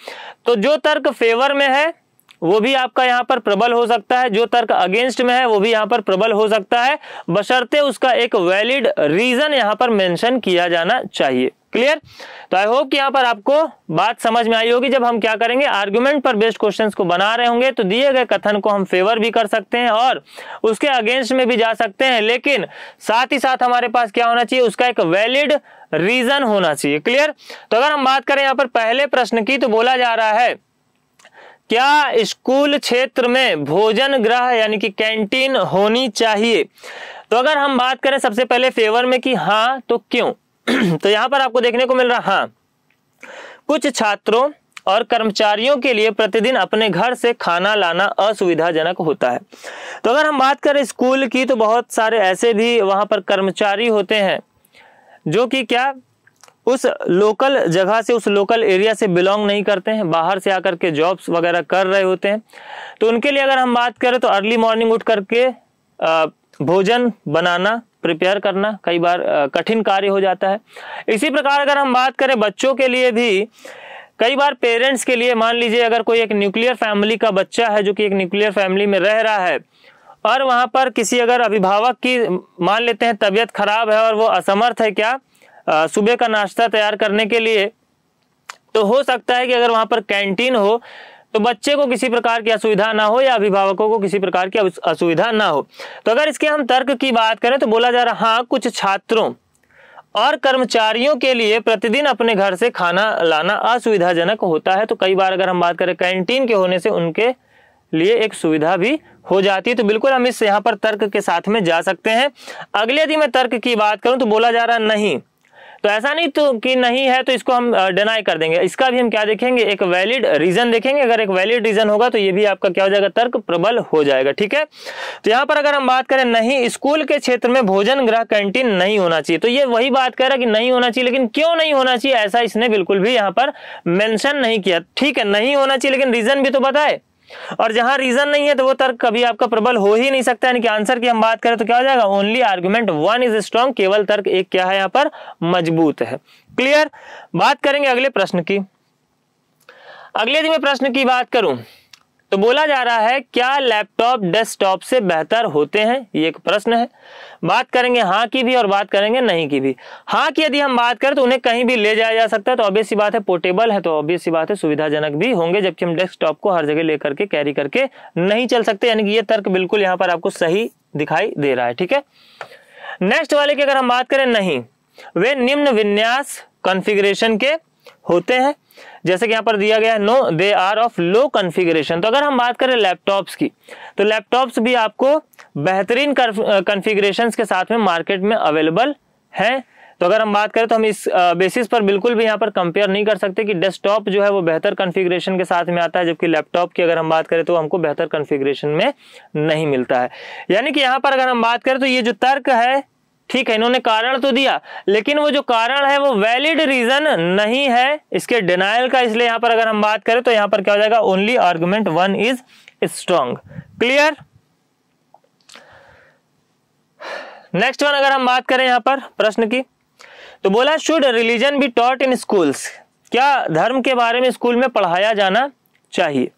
तो जो तर्क फेवर में है वो भी आपका यहाँ पर प्रबल हो सकता है, जो तर्क अगेंस्ट में है वो भी यहाँ पर प्रबल हो सकता है, बशर्ते उसका एक वैलिड रीजन यहाँ पर मेंशन किया जाना चाहिए। क्लियर। तो आई होप कि यहाँ पर आपको बात समझ में आई होगी। जब हम क्या करेंगे, आर्ग्यूमेंट पर बेस्ड क्वेश्चंस को बना रहे होंगे तो दिए गए कथन को हम फेवर भी कर सकते हैं और उसके अगेंस्ट में भी जा सकते हैं, लेकिन साथ ही साथ हमारे पास क्या होना चाहिए, उसका एक वैलिड रीजन होना चाहिए। क्लियर। तो अगर हम बात करें यहाँ पर पहले प्रश्न की, तो बोला जा रहा है क्या स्कूल क्षेत्र में भोजन गृह यानी कि कैंटीन होनी चाहिए। तो अगर हम बात करें सबसे पहले फेवर में कि हाँ तो क्यों, तो यहाँ पर आपको देखने को मिल रहा हाँ कुछ छात्रों और कर्मचारियों के लिए प्रतिदिन अपने घर से खाना लाना असुविधाजनक होता है। तो अगर हम बात करें स्कूल की, तो बहुत सारे ऐसे भी वहाँ पर कर्मचारी होते हैं जो कि क्या उस लोकल जगह से, उस लोकल एरिया से बिलोंग नहीं करते हैं, बाहर से आकर के जॉब्स वगैरह कर रहे होते हैं। तो उनके लिए अगर हम बात करें तो अर्ली मॉर्निंग उठ करके भोजन बनाना, प्रिपेयर करना कई बार कठिन कार्य हो जाता है। इसी प्रकार अगर हम बात करें बच्चों के लिए भी, कई बार पेरेंट्स के लिए, मान लीजिए अगर कोई एक न्यूक्लियर फैमिली का बच्चा है जो कि एक न्यूक्लियर फैमिली में रह रहा है और वहां पर किसी अगर अभिभावक की मान लेते हैं तबीयत खराब है और वो असमर्थ है क्या सुबह का नाश्ता तैयार करने के लिए, तो हो सकता है कि अगर वहां पर कैंटीन हो तो बच्चे को किसी प्रकार की असुविधा ना हो या अभिभावकों को किसी प्रकार की असुविधा ना हो। तो अगर इसके हम तर्क की बात करें तो बोला जा रहा हाँ कुछ छात्रों और कर्मचारियों के लिए प्रतिदिन अपने घर से खाना लाना असुविधाजनक होता है। तो कई बार अगर हम बात करें कैंटीन के होने से उनके लिए एक सुविधा भी हो जाती है। तो बिल्कुल हम इस यहाँ पर तर्क के साथ में जा सकते हैं। अगले यदि मैं तर्क की बात करूँ तो बोला जा रहा नहीं, तो ऐसा नहीं तो कि नहीं है तो इसको हम डिनाई कर देंगे। इसका भी हम क्या देखेंगे, एक वैलिड रीजन देखेंगे। अगर एक वैलिड रीजन होगा तो ये भी आपका क्या हो जाएगा, तर्क प्रबल हो जाएगा। ठीक है। तो यहाँ पर अगर हम बात करें नहीं स्कूल के क्षेत्र में भोजन गृह कैंटीन नहीं होना चाहिए, तो ये वही बात कह रहा है कि नहीं होना चाहिए, लेकिन क्यों नहीं होना चाहिए ऐसा इसने बिल्कुल भी यहाँ पर मेंशन नहीं किया। ठीक है, नहीं होना चाहिए लेकिन रीजन भी तो बताए, और जहां रीजन नहीं है तो वो तर्क कभी आपका प्रबल हो ही नहीं सकता। यानी कि आंसर की हम बात करें तो क्या हो जाएगा, only argument one is strong, केवल तर्क एक क्या है यहाँ पर मजबूत है। क्लियर। बात करेंगे अगले प्रश्न की। अगले दिन मैं प्रश्न की बात करूं तो बोला जा रहा है क्या लैपटॉप डेस्कटॉप से बेहतर होते हैं, ये एक प्रश्न है। बात करेंगे हाँ की भी और बात करेंगे नहीं की भी। हाँ की यदि हम बात करें तो उन्हें कहीं भी ले जाया जा सकता है, तो ऑब्वियस सी बात है पोर्टेबल है, तो ऑब्वियस सी बात है सुविधाजनक भी होंगे, जबकि हम डेस्कटॉप को हर जगह लेकर के कैरी करके नहीं चल सकते। यानी कि ये तर्क बिल्कुल यहाँ पर आपको सही दिखाई दे रहा है। ठीक है। नेक्स्ट वाले की अगर हम बात करें नहीं वे निम्न विन्यास कॉन्फ़िगरेशन के होते हैं, जैसे कि यहाँ पर दिया गया है no they are of low configuration. तो अगर हम बात करें लैपटॉप्स की, तो लैपटॉप्स भी आपको बेहतरीन कॉन्फ़िगरेशंस के साथ में मार्केट में अवेलेबल हैं। तो अगर हम बात करें तो हम इस बेसिस पर बिल्कुल भी यहाँ पर कंपेयर नहीं कर सकते कि डेस्कटॉप जो है वो बेहतर कॉन्फ़िगरेशन के साथ में आता है, जबकि लैपटॉप की अगर हम बात करें तो हमको बेहतर कॉन्फ़िगरेशन में नहीं मिलता है। यानी कि यहाँ पर अगर हम बात करें तो ये जो तर्क है, ठीक है, इन्होंने कारण तो दिया, लेकिन वो जो कारण है वो वैलिड रीजन नहीं है इसके डिनायल का। इसलिए यहाँ पर अगर हम बात करें तो यहाँ पर क्या हो जाएगा, only argument one is strong. Clear. Next one अगर हम बात करें यहाँ पर प्रश्न की, तो बोला should religion be taught in schools, क्या धर्म के बारे में स्कूल में पढ़ाया जाना चाहिए।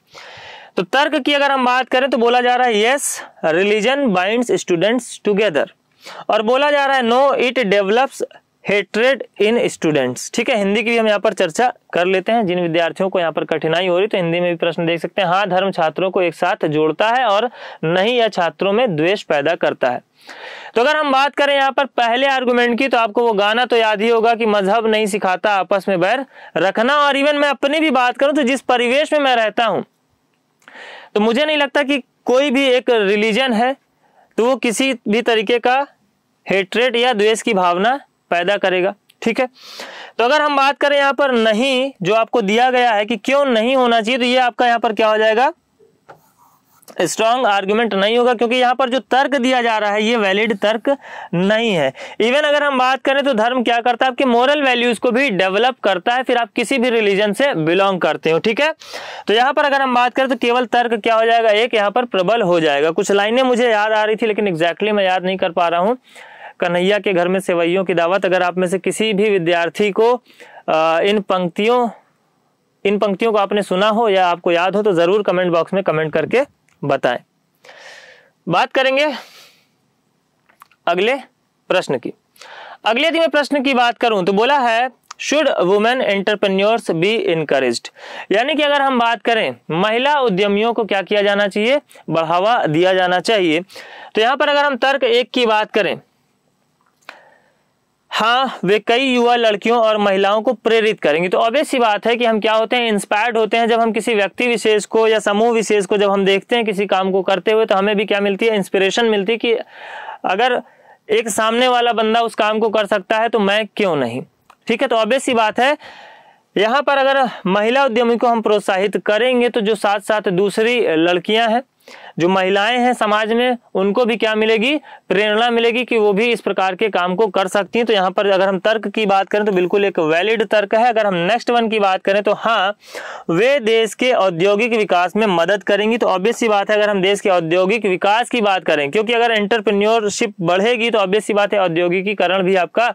तो तर्क की अगर हम बात करें तो बोला जा रहा है yes religion binds students together, और बोला जा रहा है no it develops hatred in students. ठीक है, हिंदी की भी हम यहाँ पर चर्चा कर लेते हैं। जिन विद्यार्थियों को यहाँ पर कठिनाई हो रही तो हिंदी में भी प्रश्न देख सकते हैं। हाँ, धर्म छात्रों को एक साथ जोड़ता है और नहीं यह छात्रों में द्वेष पैदा करता है। तो अगर हम बात करें यहाँ पर पहले आर्गुमेंट की, तो आपको वो गाना तो याद ही होगा कि मजहब नहीं सिखाता आपस में बैर रखना। और इवन मैं अपनी भी बात करूं तो जिस परिवेश में मैं रहता हूं तो मुझे नहीं लगता कि कोई भी एक रिलीजन है तो वो किसी भी तरीके का हेट्रेट या द्वेष की भावना पैदा करेगा। ठीक है, तो अगर हम बात करें यहाँ पर नहीं, जो आपको दिया गया है कि क्यों नहीं होना चाहिए, तो ये आपका यहाँ पर क्या हो जाएगा, स्ट्रांग आर्गुमेंट नहीं होगा, क्योंकि यहाँ पर जो तर्क दिया जा रहा है ये वैलिड तर्क नहीं है। इवन अगर हम बात करें तो धर्म क्या करता है, आपके मोरल वैल्यूज को भी डेवलप करता है, फिर आप किसी भी रिलीजन से बिलोंग करते हो। ठीक है, तो यहाँ पर अगर हम बात करें तो केवल तर्क क्या हो जाएगा, एक यहाँ पर प्रबल हो जाएगा। कुछ लाइनें मुझे याद आ रही थी लेकिन एग्जैक्टली मैं याद नहीं कर पा रहा हूँ। कन्हैया के घर में सेवैयों की दावत, अगर आप में से किसी भी विद्यार्थी को इन पंक्तियों को आपने सुना हो या आपको याद हो तो जरूर कमेंट बॉक्स में कमेंट करके बताएं। बात करेंगे अगले प्रश्न की। अगले यदि मैं प्रश्न की बात करूं तो बोला है should women entrepreneurs be encouraged, यानी कि अगर हम बात करें महिला उद्यमियों को क्या किया जाना चाहिए, बढ़ावा दिया जाना चाहिए। तो यहां पर अगर हम तर्क एक की बात करें, हाँ वे कई युवा लड़कियों और महिलाओं को प्रेरित करेंगे। तो ऑब्वियस सी बात है कि हम क्या होते हैं, इंस्पायर्ड होते हैं। जब हम किसी व्यक्ति विशेष को या समूह विशेष को जब हम देखते हैं किसी काम को करते हुए तो हमें भी क्या मिलती है, इंस्पिरेशन मिलती है कि अगर एक सामने वाला बंदा उस काम को कर सकता है तो मैं क्यों नहीं। ठीक है, तो ऑब्वियस सी बात है यहाँ पर अगर महिला उद्यमी को हम प्रोत्साहित करेंगे तो जो साथ साथ दूसरी लड़कियाँ हैं, जो महिलाएं हैं समाज में, उनको भी क्या मिलेगी, प्रेरणा मिलेगी कि वो भी इस प्रकार के काम को कर सकती हैं। तो यहाँ पर अगर हम तर्क की बात करें तो बिल्कुल एक वैलिड तर्क है। अगर हम नेक्स्ट वन की बात करें तो हाँ वे देश के औद्योगिक विकास में मदद करेंगी। तो ऑब्वियस सी बात है अगर हम देश के औद्योगिक विकास की बात करें, क्योंकि अगर एंटरप्रेन्योरशिप बढ़ेगी तो ऑब्वियस सी बात है औद्योगिकीकरण भी आपका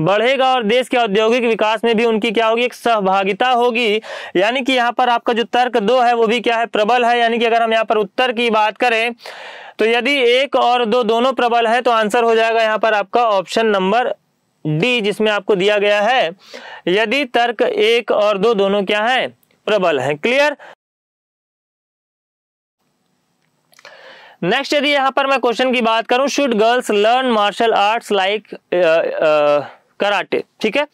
बढ़ेगा और देश के औद्योगिक विकास में भी उनकी क्या होगी, एक सहभागिता होगी। यानी कि यहाँ पर आपका जो तर्क दो है वो भी क्या है, प्रबल है। यानी कि अगर हम यहाँ पर उत्तर की बात करें तो यदि एक और दो दोनों प्रबल है तो आंसर हो जाएगा यहाँ पर आपका ऑप्शन नंबर डी, जिसमें आपको दिया गया है यदि तर्क एक और दो दोनों क्या है, प्रबल है। क्लियर। नेक्स्ट यदि यहाँ पर मैं क्वेश्चन की बात करूं, should girls learn martial arts like karate. ठीक है,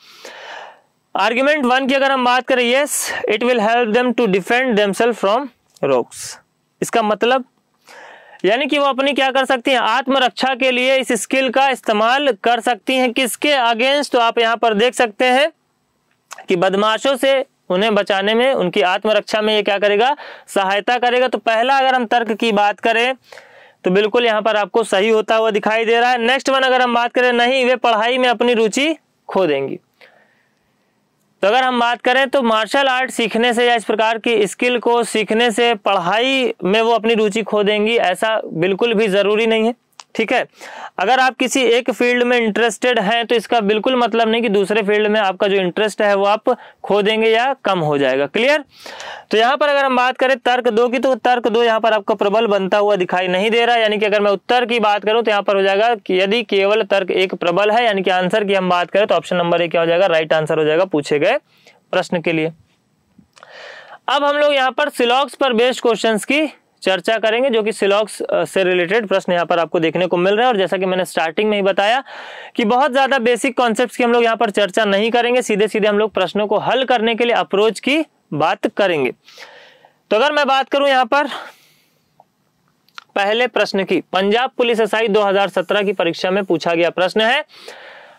आर्ग्यूमेंट वन की अगर हम बात करें, yes it will help them to defend themselves from rocks. इसका मतलब यानी कि वो अपनी क्या कर सकती हैं, आत्मरक्षा के लिए इस स्किल का इस्तेमाल कर सकती हैं। किसके अगेंस्ट, तो आप यहाँ पर देख सकते हैं कि बदमाशों से उन्हें बचाने में, उनकी आत्मरक्षा में ये क्या करेगा, सहायता करेगा। तो पहला अगर हम तर्क की बात करें तो बिल्कुल यहाँ पर आपको सही होता हुआ दिखाई दे रहा है। नेक्स्ट वन अगर हम बात करें, नहीं वे पढ़ाई में अपनी रुचि खो देंगी। तो अगर हम बात करें तो मार्शल आर्ट सीखने से या इस प्रकार की स्किल को सीखने से पढ़ाई में वो अपनी रुचि खो देंगी, ऐसा बिल्कुल भी ज़रूरी नहीं है। ठीक है, अगर आप किसी एक फील्ड में इंटरेस्टेड हैं तो इसका बिल्कुल मतलब नहीं कि दूसरे फील्ड में आपका जो इंटरेस्ट है वो आप खो देंगे या कम हो जाएगा। क्लियर। तो यहाँ पर अगर हम बात करें तर्क दो की, तो तर्क दो यहाँ पर आपका प्रबल बनता हुआ दिखाई नहीं दे रहा। यानी कि अगर मैं उत्तर की बात करूँ तो यहाँ पर हो जाएगा कि यदि केवल तर्क एक प्रबल है, यानी कि आंसर की हम बात करें तो ऑप्शन नंबर ए क्या हो जाएगा, राइट आंसर हो जाएगा पूछे गए प्रश्न के लिए। अब हम लोग यहाँ पर सिलॉक्स पर बेस्ड क्वेश्चन की चर्चा करेंगे, जो कि सिलॉक्स से रिलेटेड प्रश्न यहाँ पर आपको देखने को मिल रहे हैं। और जैसा कि मैंने स्टार्टिंग में ही बताया कि बहुत ज्यादा बेसिक कॉन्सेप्ट्स की हम लोग यहाँ पर चर्चा नहीं करेंगे, सीधे सीधे हम लोग प्रश्नों को हल करने के लिए अप्रोच की बात करेंगे। तो अगर मैं बात करूं यहाँ पर पहले प्रश्न की, पंजाब पुलिस एसआई 2017 की परीक्षा में पूछा गया प्रश्न है,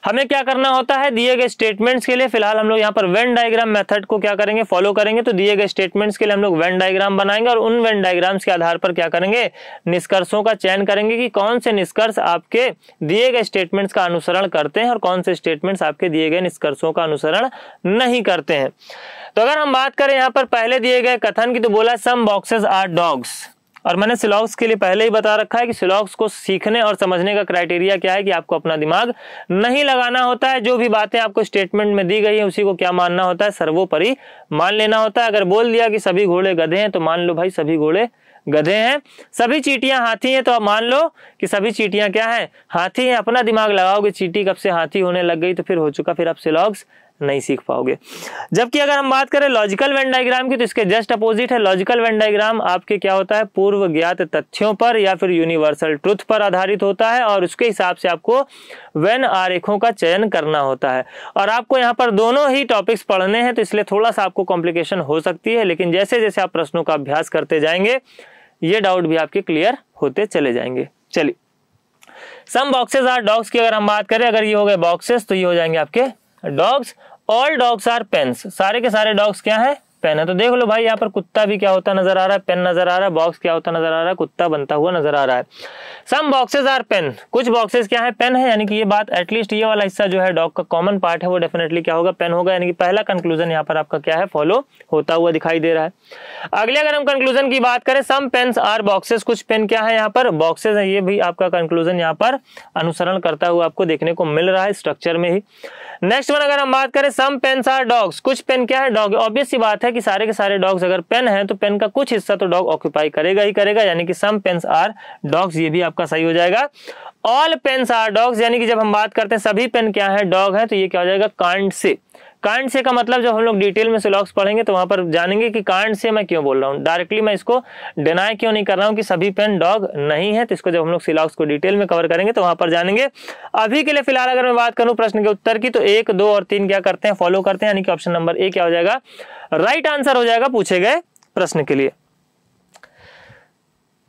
हमें क्या करना होता है दिए गए स्टेटमेंट्स के लिए। फिलहाल हम लोग यहाँ पर वेन डायग्राम मेथड को क्या करेंगे, फॉलो करेंगे। तो दिए गए स्टेटमेंट्स के लिए हम लोग वेन डायग्राम बनाएंगे और उन वेन डायग्राम्स के आधार पर क्या करेंगे, निष्कर्षों का चयन करेंगे कि कौन से निष्कर्ष आपके दिए गए स्टेटमेंट्स का अनुसरण करते हैं और कौन से स्टेटमेंट्स आपके दिए गए निष्कर्षों का अनुसरण नहीं करते हैं। तो अगर हम बात करें यहाँ पर पहले दिए गए कथन की, तो बोला सम बॉक्सेस आर डॉग्स, और मैंने सिलॉक्स के लिए पहले ही बता रखा है कि सिलॉक्स को सीखने और समझने का क्राइटेरिया क्या है कि आपको अपना दिमाग नहीं लगाना होता है, जो भी बातें आपको स्टेटमेंट में दी गई है उसी को क्या मानना होता है, सर्वोपरि मान लेना होता है। अगर बोल दिया कि सभी घोड़े गधे हैं तो मान लो भाई सभी घोड़े गधे हैं, सभी चींटियां हाथी हैं तो आप मान लो कि सभी चींटियां क्या हैं, हाथी हैं। अपना दिमाग लगाओगे चींटी कब से हाथी होने लग गई तो फिर हो चुका, फिर आप सिलॉक्स नहीं सीख पाओगे। जबकि अगर हम बात करें लॉजिकल वेन डायग्राम की, तो इसके जस्ट अपोजिट है। लॉजिकल वेन डायग्राम आपके क्या होता है, पूर्व ज्ञात तथ्यों पर या फिर यूनिवर्सल ट्रुथ पर आधारित होता है और उसके हिसाब से आपको वेन आरेखों का चयन करना होता है। और आपको यहाँ पर दोनों ही टॉपिक्स पढ़ने हैं तो इसलिए थोड़ा सा आपको कॉम्प्लिकेशन हो सकती है, लेकिन जैसे जैसे आप प्रश्नों का अभ्यास करते जाएंगे ये डाउट भी आपके क्लियर होते चले जाएंगे। चलिए, सम बॉक्सेस आर डॉग्स की अगर हम बात करें, अगर ये हो गए बॉक्सेस तो ये हो जाएंगे आपके dogs. All dogs are pens, सारे के सारे डॉग्स क्या है, पेन है। तो देख लो भाई यहाँ पर कुत्ता भी क्या होता नजर आ रहा है, पेन नजर आ रहा है, बॉक्स क्या होता नजर आ रहा है, कुत्ता बनता हुआ नजर आ रहा है। सम बॉक्सेस आर पेन, कुछ बॉक्सेस क्या है, पेन है, यानी कि ये बात एटलीस्ट ये वाला हिस्सा जो है डॉग का कॉमन पार्ट है वो डेफिनेटली क्या होगा, पेन होगा। यानी कि पहला कंक्लूजन यहाँ पर आपका क्या है, फॉलो होता हुआ दिखाई दे रहा है। अगले अगर हम कंक्लूजन की बात करें, सम पेन्स आर बॉक्सेस, कुछ पेन क्या है यहाँ पर, बॉक्सेस है। ये भी आपका कंक्लूजन यहाँ पर अनुसरण करता हुआ आपको देखने को मिल रहा है स्ट्रक्चर में ही। नेक्स्ट वन अगर हम बात करें, सम पेन्स आर डॉग्स, कुछ पेन क्या है, डॉग। ऑब्वियस सी बात है कि सारे के सारे डॉग्स अगर पेन है तो पेन का कुछ हिस्सा तो डॉग ऑक्यूपाई करेगा ही करेगा, यानी कि सम पेन्स आर डॉग्स, ये भी आपका सही हो जाएगा। ऑल पेन्स आर डॉग्स, यानी कि जब हम बात करते हैं सभी पेन क्या है, डॉग है, तो ये क्या हो जाएगा, कांड से। कांड से का मतलब जब हम लोग डिटेल में सिलॉक्स पढ़ेंगे तो वहां पर जानेंगे कि कांड से मैं क्यों बोल रहा हूँ, डायरेक्टली मैं इसको डिनाई क्यों नहीं कर रहा हूँ कि सभी पेन डॉग नहीं है। तो इसको जब हम लोग सिलॉक्स को डिटेल में कवर करेंगे तो वहां पर जानेंगे। अभी के लिए फिलहाल अगर मैं बात करूं प्रश्न के उत्तर की, तो 1, 2 और 3 क्या करते हैं, फॉलो करते हैं, यानी कि ऑप्शन नंबर ए क्या हो जाएगा, राइट आंसर हो जाएगा पूछे गए प्रश्न के लिए।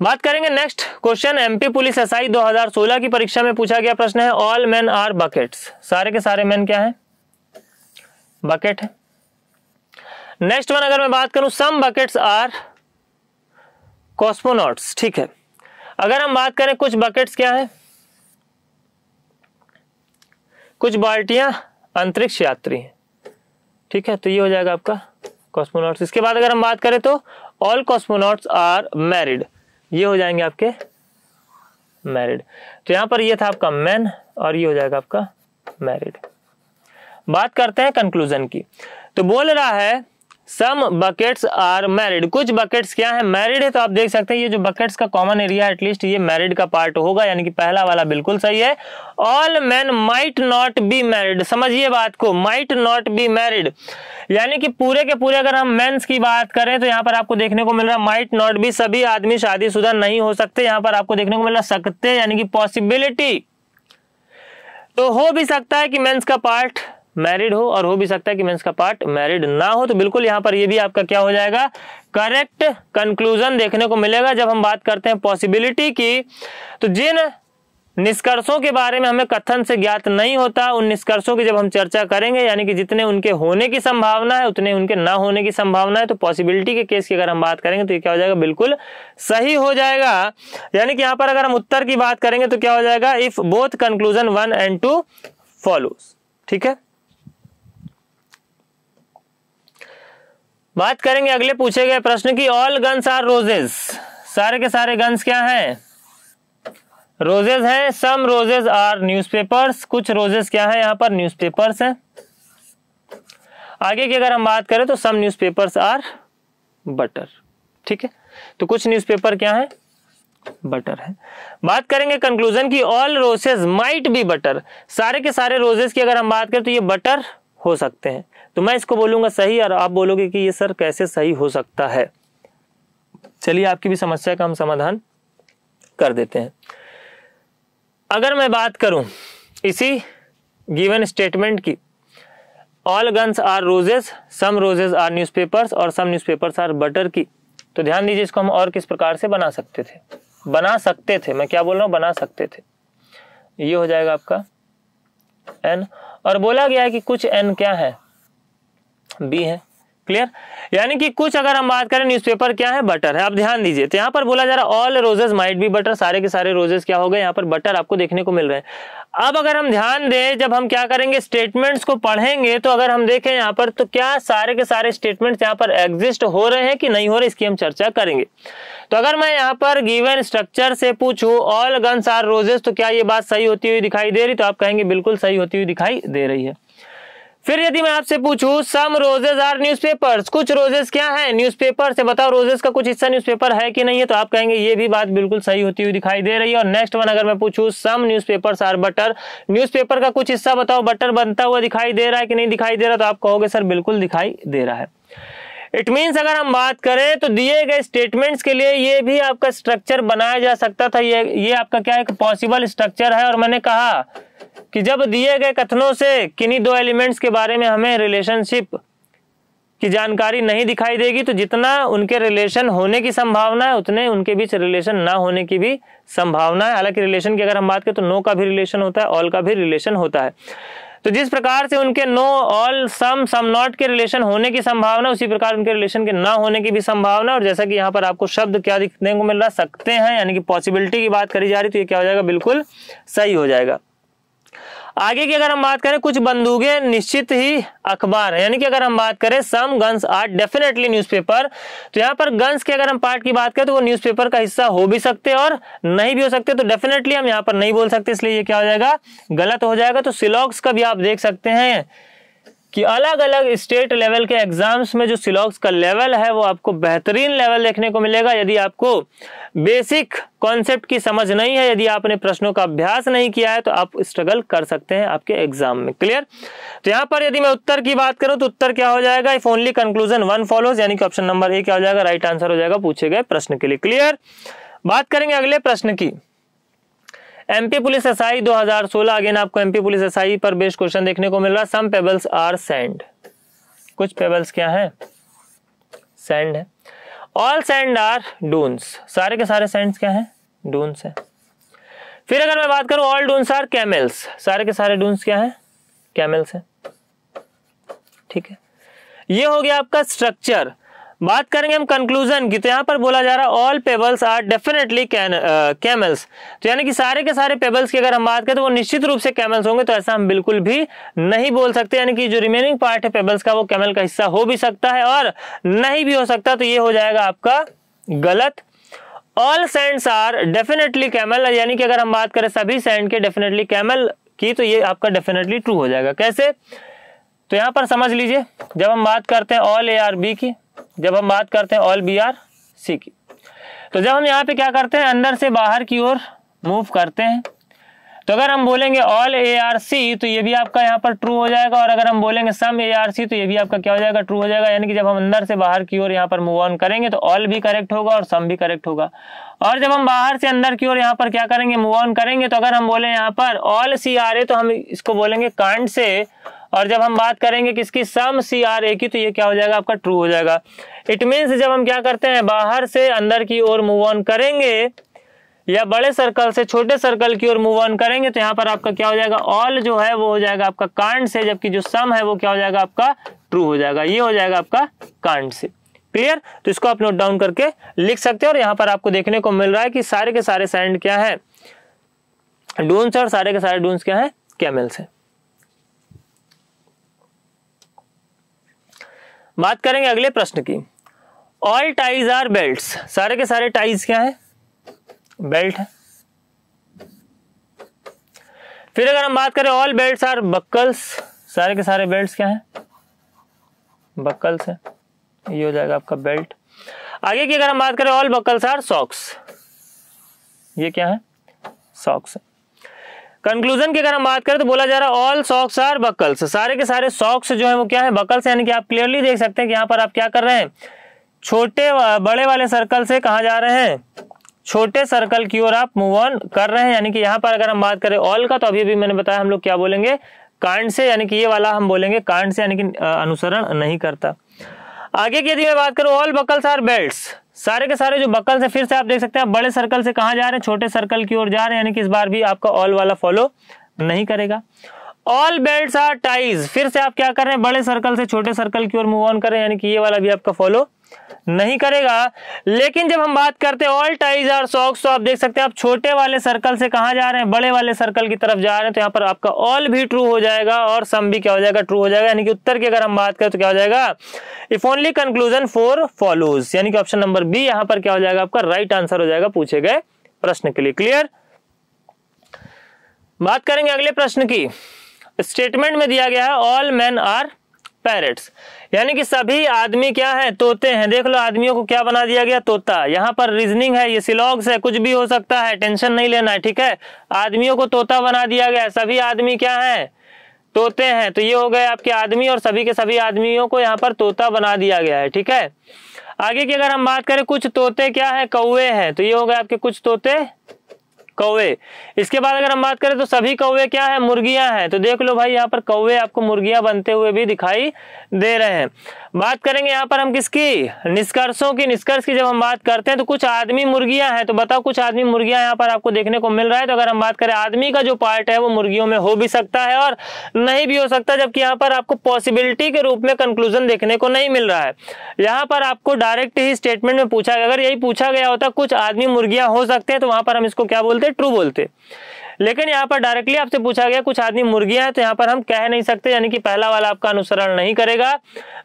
बात करेंगे next question, MP police SI 2016 की परीक्षा में पूछा गया प्रश्न है, ऑल मैन आर बकेट्स, सारे के सारे मैन क्या है, बकेट है। नेक्स्ट वन अगर मैं बात करूं, सम बकेट्स आर कॉस्मोनॉट्स, ठीक है। अगर हम बात करें कुछ बकेट्स क्या है, कुछ बाल्टियां अंतरिक्ष यात्री हैं, ठीक है, तो ये हो जाएगा आपका कॉस्मोनॉट्स। इसके बाद अगर हम बात करें तो ऑल कॉस्मोनॉट्स आर मैरिड, ये हो जाएंगे आपके मैरिड। तो यहां पर ये था आपका मैन और ये हो जाएगा आपका मैरिड। बात करते हैं कंक्लूजन की, तो बोल रहा है सम बकेट्स आर मैरिड, कुछ बकेट्स क्या है, मैरिड है। तो आप देख सकते हैं ये जो बकेट्स का कॉमन एरिया है एटलीस्ट ये मैरिड का पार्ट होगा, यानी कि पहला वाला बिल्कुल सही है। All man might not be married, समझिए बात को, माइट नॉट बी मैरिड, यानी कि पूरे के पूरे अगर हम मेंस की बात करें तो यहाँ पर आपको देखने को मिल रहा है माइट नॉट बी, सभी आदमी शादीशुदा नहीं हो सकते। यहाँ पर आपको देखने को मिल रहा सकते, यानी कि पॉसिबिलिटी, तो हो भी सकता है कि मेंस का पार्ट मैरिड हो और हो भी सकता है कि मेंस का पार्ट मैरिड ना हो। तो बिल्कुल यहाँ पर ये भी आपका क्या हो जाएगा, करेक्ट कंक्लूजन देखने को मिलेगा। जब हम बात करते हैं पॉसिबिलिटी की, तो जिन निष्कर्षों के बारे में हमें कथन से ज्ञात नहीं होता उन निष्कर्षों की जब हम चर्चा करेंगे, यानी कि जितने उनके होने की संभावना है उतने उनके ना होने की संभावना है। तो पॉसिबिलिटी के केस की अगर हम बात करेंगे तो ये क्या हो जाएगा, बिल्कुल सही हो जाएगा। यानी कि यहाँ पर अगर हम उत्तर की बात करेंगे तो क्या हो जाएगा, if both conclusion 1 and 2 follows, ठीक है। बात करेंगे अगले पूछे गए प्रश्न की, ऑल गन्स आर रोजेस, सारे के सारे गन्स क्या हैं, रोजेस हैं। सम रोजेस आर न्यूज़पेपर्स, कुछ रोजेस क्या है यहाँ पर, न्यूज़पेपर्स हैं। आगे की अगर हम बात करें तो सम न्यूज़पेपर्स आर बटर, ठीक है, तो कुछ न्यूज़पेपर क्या है, बटर है। बात करेंगे कंक्लूजन की, all roses might be butter, सारे के सारे रोजेस की अगर हम बात करें तो ये बटर हो सकते हैं। तो मैं इसको बोलूंगा सही और आप बोलोगे कि ये सर कैसे सही हो सकता है। चलिए आपकी भी समस्या का हम समाधान कर देते हैं। अगर मैं बात करूं इसी गिवन स्टेटमेंट की, all guns are roses, some roses are newspapers और सम न्यूज़पेपर्स आर बटर की, तो ध्यान दीजिए इसको हम और किस प्रकार से बना सकते थे, मैं क्या बोल रहा हूँ, बना सकते थे। ये हो जाएगा आपका एन, और बोला गया है कि कुछ एन क्या है, बी है। क्लियर, यानी कि कुछ अगर हम बात करें न्यूज़पेपर क्या है, बटर है। अब ध्यान दीजिए तो यहाँ पर बोला जा रहा all roses might be butter, सारे के सारे रोजेस क्या हो गए, यहाँ पर बटर आपको देखने को मिल रहे हैं। अब अगर हम ध्यान दें, जब हम क्या करेंगे स्टेटमेंट्स को पढ़ेंगे, तो अगर हम देखें यहाँ पर तो क्या सारे के सारे स्टेटमेंट्स यहाँ पर एग्जिस्ट हो रहे हैं कि नहीं हो रहे, इसकी हम चर्चा करेंगे। तो अगर मैं यहाँ पर गिवन स्ट्रक्चर से पूछूं ऑल गन्स आर रोजेस, तो क्या ये बात सही होती हुई दिखाई दे रही, तो आप कहेंगे बिल्कुल सही होती हुई दिखाई दे रही है। फिर यदि मैं आपसे पूछूं सम रोजेस आर न्यूज़पेपर्स, कुछ रोजेस क्या है, न्यूज़पेपर से, बताओ रोजेस का कुछ हिस्सा न्यूज़पेपर है कि नहीं है, तो आप कहेंगे ये भी बात बिल्कुल सही होती हुई दिखाई दे रही है। और नेक्स्ट वन अगर मैं पूछूं some newspapers are butter, newspaper का कुछ हिस्सा बताओ बटर बनता हुआ दिखाई दे रहा है कि नहीं दिखाई दे रहा, तो आप कहोगे सर बिल्कुल दिखाई दे रहा है। इट मीन्स अगर हम बात करें तो दिए गए स्टेटमेंट्स के लिए ये भी आपका स्ट्रक्चर बनाया जा सकता था, ये आपका क्या है, पॉसिबल स्ट्रक्चर है। और मैंने कहा कि जब दिए गए कथनों से किन्हीं दो एलिमेंट्स के बारे में हमें रिलेशनशिप की जानकारी नहीं दिखाई देगी, तो जितना उनके रिलेशन होने की संभावना है उतने उनके बीच रिलेशन ना होने की भी संभावना है। हालांकि रिलेशन की अगर हम बात करें तो नो का भी रिलेशन होता है, ऑल का भी रिलेशन होता है। तो जिस प्रकार से उनके नो, ऑल, सम नॉट के रिलेशन होने की संभावना, उसी प्रकार उनके रिलेशन के ना होने की भी संभावना। और जैसा कि यहाँ पर आपको शब्द क्या देखने को मिल रहा, सकते हैं, यानी कि पॉसिबिलिटी की बात करी जा रही, तो ये क्या हो जाएगा, बिल्कुल सही हो जाएगा। आगे की अगर हम बात करें, कुछ बंदूकें निश्चित ही अखबार है, यानी कि अगर हम बात करें some guns are definitely newspaper, तो यहाँ पर गन्स के अगर हम पार्ट की बात करें तो वो न्यूज़पेपर का हिस्सा हो भी सकते और नहीं भी हो सकते, तो डेफिनेटली हम यहाँ पर नहीं बोल सकते, इसलिए ये क्या हो जाएगा, गलत हो जाएगा। तो सिलॉग्स का भी आप देख सकते हैं कि अलग अलग स्टेट लेवल के एग्जाम्स में जो सिलॉग्स का लेवल है वो आपको बेहतरीन लेवल देखने को मिलेगा। यदि आपको बेसिक कॉन्सेप्ट की समझ नहीं है, यदि आपने प्रश्नों का अभ्यास नहीं किया है, तो आप स्ट्रगल कर सकते हैं आपके एग्जाम में। क्लियर, तो यहाँ पर यदि मैं उत्तर की बात करूँ तो उत्तर क्या हो जाएगा, if only conclusion one follows, यानी कि ऑप्शन नंबर ए क्या हो जाएगा, राइट आंसर हो जाएगा पूछे गए प्रश्न के लिए। क्लियर, बात करेंगे अगले प्रश्न की, एमपी पुलिस एसआई 2016। अगेन आपको एमपी पुलिस एसआई पर बेस्ड क्वेश्चन देखने को मिल रहा, सम पेबल्स आर सैंड, कुछ पेबल्स क्या है, सैंड है। ऑल सैंड आर डून्स, सारे के सारे सैंड्स क्या है, डून्स है। फिर अगर मैं बात करूं ऑल डून्स आर कैमल्स, सारे के सारे डून्स क्या है, कैमल्स है। ठीक है, ये हो गया आपका स्ट्रक्चर। बात करेंगे हम कंक्लूजन की, तो यहाँ पर बोला जा रहा है all pebbles are definitely camels, तो यानी कि सारे के सारे पेबल्स की अगर हम बात करें तो वो निश्चित रूप से कैमल्स होंगे, तो ऐसा हम बिल्कुल भी नहीं बोल सकते, यानी कि जो रिमेनिंग पार्ट है पेबल्स का वो कैमल का हिस्सा हो भी सकता है और नहीं भी हो सकता, तो ये हो जाएगा आपका गलत। All sands are definitely camel, यानी कि अगर हम बात करें सभी सैंड के डेफिनेटली कैमल की, तो ये आपका डेफिनेटली ट्रू हो जाएगा। कैसे, तो यहाँ पर समझ लीजिए, जब हम बात करते हैं ऑल ए आर बी की, जब हम बात करते हैं ऑल बी आर सी की, तो जब हम यहाँ पे क्या करते हैं, अंदर से बाहर की ओर मूव करते हैं, तो अगर हम बोलेंगे ऑल ए आर सी, तो ये भी आपका यहाँ पर ट्रू हो जाएगा। और अगर हम बोलेंगे सम ए आर सी, तो ये भी आपका क्या हो जाएगा, ट्रू हो जाएगा। यानी कि जब हम अंदर से बाहर की ओर यहाँ पर मूव ऑन करेंगे तो ऑल भी करेक्ट होगा और सम भी करेक्ट होगा। और जब हम बाहर से अंदर की ओर यहाँ पर क्या करेंगे, मूव ऑन करेंगे, तो अगर हम बोले यहाँ पर ऑल सी आर ए, तो हम इसको बोलेंगे कांड से। और जब हम बात करेंगे किसकी, सम सी आर ए की, तो ये क्या हो जाएगा, आपका ट्रू हो जाएगा। इट मीन्स जब हम क्या करते हैं, बाहर से अंदर की ओर मूव ऑन करेंगे या बड़े सर्कल से छोटे सर्कल की ओर मूव ऑन करेंगे, तो यहाँ पर आपका क्या हो जाएगा, ऑल जो है वो हो जाएगा आपका कांड से, जबकि जो सम है वो क्या हो जाएगा, आपका ट्रू हो जाएगा। ये हो जाएगा आपका कांड से। क्लियर, तो इसको आप नोट डाउन करके लिख सकते हैं। और यहाँ पर आपको देखने को मिल रहा है कि सारे के सारे सैंड क्या है, डून्स, और सारे के सारे डून्स क्या है, कैमल्स है। बात करेंगे अगले प्रश्न की, ऑल टाइज आर बेल्ट्स, सारे के सारे टाइज क्या है, बेल्ट है। फिर अगर हम बात करें ऑल बेल्ट्स आर बक्कल्स, सारे के सारे बेल्ट्स क्या है, बक्कल्स है। ये हो जाएगा आपका बेल्ट। आगे की अगर हम बात करें ऑल बक्कल्स आर सॉक्स, ये क्या है, सॉक्स है। कंक्लूजन की अगर हम बात करें तो बोला जा रहा है ऑल सॉक्स आर बकल्स, सारे के सारे सॉक्स जो है वो क्या है, बकल्स, यानी कि आप क्लियरली देख सकते हैं कि यहाँ पर आप क्या कर रहे हैं, छोटे बड़े वाले सर्कल से कहाँ जा रहे हैं, छोटे सर्कल की ओर आप मूव ऑन कर रहे हैं। यानी कि यहाँ पर अगर हम बात करें ऑल का, तो अभी भी मैंने बताया हम लोग क्या बोलेंगे, कांड से, यानी कि ये वाला हम बोलेंगे कांड से, यानी कि अनुसरण नहीं करता। आगे की यदि मैं बात करूं, ऑल बकल्स आर बेल्ट्स, सारे के सारे जो बकल्स है, फिर से आप देख सकते हैं आप बड़े सर्कल से कहाँ जा रहे हैं, छोटे सर्कल की ओर जा रहे हैं, यानी कि इस बार भी आपका ऑल वाला फॉलो नहीं करेगा। ऑल बेल्ट्स आर टाइज, फिर से आप क्या कर रहे हैं, बड़े सर्कल से छोटे सर्कल की ओर मूव ऑन कर रहे हैं, यानी कि ये वाला भी आपका फॉलो नहीं करेगा। लेकिन जब हम बात करते हैं ऑल टाइज आर सॉक्स, तो आप देख सकते हैं आप छोटे वाले सर्कल से कहाँ जा रहे हैं, बड़े वाले सर्कल की तरफ जा रहे हैं, तो यहाँ पर आपका ऑल भी ट्रू हो जाएगा और सम भी क्या हो जाएगा, ट्रू हो जाएगा। यानी कि उत्तर की अगर हम बात करें तो क्या हो जाएगा, if only conclusion four follows, यानी कि ऑप्शन नंबर बी यहाँ पर क्या हो जाएगा, आपका राइट आंसर हो जाएगा पूछे गए प्रश्न के लिए। क्लियर। बात करेंगे अगले प्रश्न की। स्टेटमेंट में दिया गया है ऑल मैन आर पैरेट्स, यानी कि सभी आदमी क्या है, तोते हैं। देख लो आदमियों को क्या बना दिया गया, तोता। यहाँ पर रीजनिंग है, ये सिलॉग्स है, कुछ भी हो सकता है, टेंशन नहीं लेना है, ठीक है। आदमियों को तोता बना दिया गया है, सभी आदमी क्या है, तोते हैं, तो ये हो गए आपके आदमी, और सभी के सभी आदमियों को यहाँ पर तोता बना दिया गया है, ठीक है। आगे की अगर हम बात करें, कुछ तोते क्या है, कौवे हैं, तो ये हो गए आपके कुछ तोते कौवे। इसके बाद अगर हम बात करें तो सभी कौवे क्या है, मुर्गियां हैं, तो देख लो भाई यहाँ पर कौवे आपको मुर्गियां बनते हुए भी दिखाई दे रहे हैं। बात करेंगे यहाँ पर हम किसकी, निष्कर्षों की। निष्कर्ष की जब हम बात करते हैं तो कुछ आदमी मुर्गियां हैं, तो बताओ कुछ आदमी मुर्गियां यहाँ पर आपको देखने को मिल रहा है। तो अगर हम बात करें आदमी का जो पार्ट है वो मुर्गियों में हो भी सकता है और नहीं भी हो सकता, जबकि यहाँ पर आपको पॉसिबिलिटी के रूप में कंक्लूजन देखने को नहीं मिल रहा है। यहाँ पर आपको डायरेक्ट ही स्टेटमेंट में पूछा गया। अगर यही पूछा गया होता कुछ आदमी मुर्गियां हो सकते हैं, तो वहां पर हम इसको क्या बोलते, ट्रू बोलते। लेकिन यहाँ पर डायरेक्टली आपसे पूछा गया कुछ आदमी मुर्गियां हैं, तो यहाँ पर हम कह नहीं सकते, यानी कि पहला वाला आपका अनुसरण नहीं करेगा।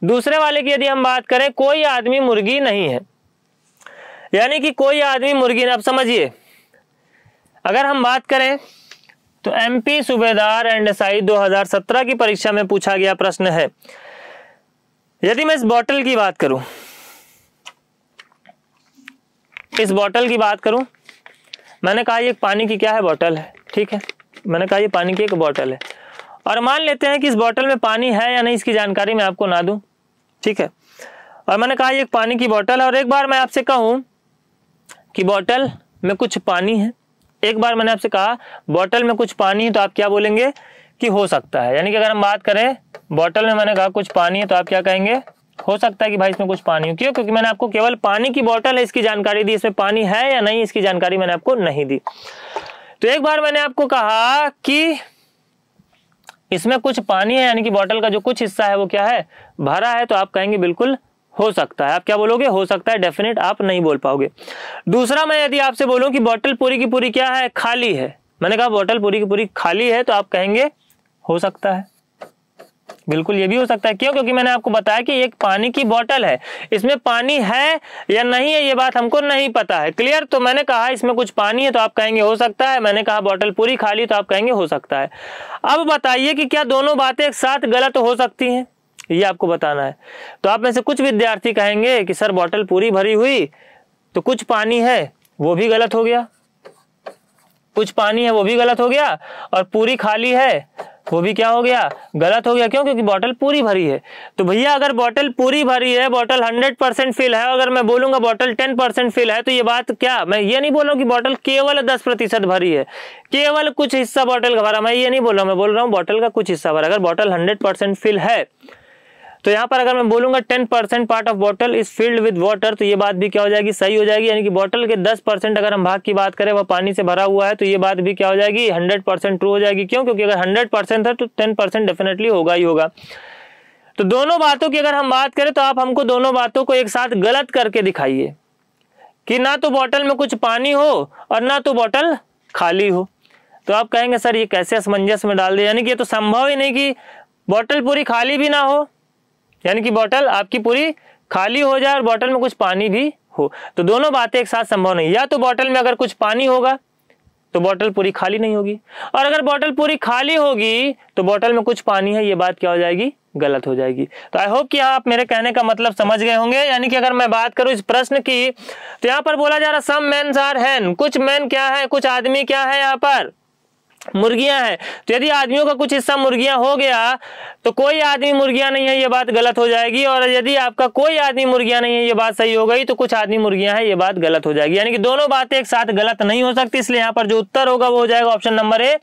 दूसरे वाले की यदि हम बात करें, कोई आदमी मुर्गी नहीं है, यानी कि कोई आदमी मुर्गी नहीं। अब समझिए, अगर हम बात करें तो एमपी सूबेदार एंड एसआई 2017 की परीक्षा में पूछा गया प्रश्न है। यदि मैं इस बॉटल की बात करूं, इस बॉटल की बात करूं, मैंने कहा ये पानी की क्या है, बोतल है, ठीक है। मैंने कहा ये पानी की एक बोतल है, और मान लेते हैं कि इस बोतल में पानी है या नहीं, इसकी जानकारी मैं आपको ना दूं, ठीक है। और मैंने कहा ये एक पानी की बोतल है, और एक बार मैं आपसे कहूं कि बोतल में कुछ पानी है, एक बार मैंने आपसे कहा बोतल में कुछ पानी है, तो आप क्या बोलेंगे कि हो सकता है। यानी कि अगर हम बात करें बोतल में मैंने कहा कुछ पानी है, तो आप क्या कहेंगे, हो सकता है कि भाई इसमें कुछ पानी हो। क्यों? क्योंकि मैंने आपको केवल पानी की बोतल है इसकी जानकारी दी, इसमें पानी है या नहीं इसकी जानकारी मैंने आपको नहीं दी। तो एक बार मैंने आपको कहा कि इसमें कुछ पानी है, यानी कि बोतल का जो कुछ हिस्सा है वो क्या है, भरा है, तो आप कहेंगे बिल्कुल हो सकता है। आप क्या बोलोगे, हो सकता है, डेफिनेट आप नहीं बोल पाओगे। दूसरा, मैं यदि आपसे बोलूं कि बोतल पूरी की पूरी क्या है, खाली है, मैंने कहा बोतल पूरी की पूरी खाली है, तो आप कहेंगे हो सकता है, बिल्कुल ये भी हो सकता है। क्यों? क्योंकि मैंने आपको बताया कि एक पानी की बोतल है, इसमें पानी है या नहीं है ये बात हमको नहीं पता है। क्लियर। तो मैंने कहा इसमें कुछ पानी है, तो आप कहेंगे हो सकता है। मैंने कहा बोतल पूरी खाली, तो आप कहेंगे हो सकता है। अब बताइए कि क्या दोनों बातें एक साथ गलत हो सकती हैं, ये आपको बताना है। तो आप में से कुछ विद्यार्थी कहेंगे कि सर बोतल पूरी भरी हुई तो कुछ पानी है, वो भी गलत हो गया, कुछ पानी है वो भी गलत हो गया, और पूरी खाली है वो भी क्या हो गया, गलत हो गया। क्यों? क्योंकि बोतल पूरी भरी है। तो भैया अगर बोतल पूरी भरी है, बोतल 100% फिल है, अगर मैं बोलूंगा बोतल 10% फिल है, तो ये बात क्या, मैं ये नहीं बोल रहा हूँ कि बोतल केवल 10% भरी है, केवल कुछ हिस्सा बोतल का भरा, मैं ये नहीं बोल रहा हूँ। मैं बोल रहा हूँ बोतल का कुछ हिस्सा भरा। अगर बोतल 100% फिल है, तो यहाँ पर अगर मैं बोलूंगा 10% पार्ट ऑफ बोतल इज फिल्ड विद वाटर, तो ये बात भी क्या हो जाएगी, सही हो जाएगी। यानी कि बोतल के 10% अगर हम भाग की बात करें वह पानी से भरा हुआ है, तो ये बात भी क्या हो जाएगी, 100% ट्रू हो जाएगी। क्यों? क्योंकि अगर 100% है तो 10% डेफिनेटली होगा ही होगा। तो दोनों बातों की अगर हम बात करें तो आप हमको दोनों बातों को एक साथ गलत करके दिखाइए कि ना तो बोतल में कुछ पानी हो और ना तो बोतल खाली हो। तो आप कहेंगे सर ये कैसे असमंजस में डाल दे, यानी कि ये तो संभव ही नहीं कि बोतल पूरी खाली भी ना हो, यानी कि बोतल आपकी पूरी खाली हो जाए और बोतल में कुछ पानी भी हो। तो दोनों बातें एक साथ संभव नहीं। या तो बोतल में अगर कुछ पानी होगा तो बोतल पूरी खाली नहीं होगी, और अगर बोतल पूरी खाली होगी तो बोतल में कुछ पानी है, ये बात क्या हो जाएगी, गलत हो जाएगी। तो आई होप कि आप मेरे कहने का मतलब समझ गए होंगे। यानी कि अगर मैं बात करूं इस प्रश्न की, तो यहाँ पर बोला जा रहा सम मेन्स आर हैन, कुछ मेन क्या है, कुछ आदमी क्या है यहाँ पर मुर्गियां हैं, तो यदि आदमियों का कुछ हिस्सा मुर्गियां हो गया तो कोई आदमी मुर्गियां नहीं है, ये बात गलत हो जाएगी। और यदि आपका कोई आदमी मुर्गियां नहीं है, ये बात सही हो गई, तो कुछ आदमी मुर्गियां हैं, ये बात गलत हो जाएगी। यानी कि दोनों बातें एक साथ गलत नहीं हो सकती, इसलिए यहाँ पर जो उत्तर होगा वो हो जाएगा ऑप्शन नंबर ए।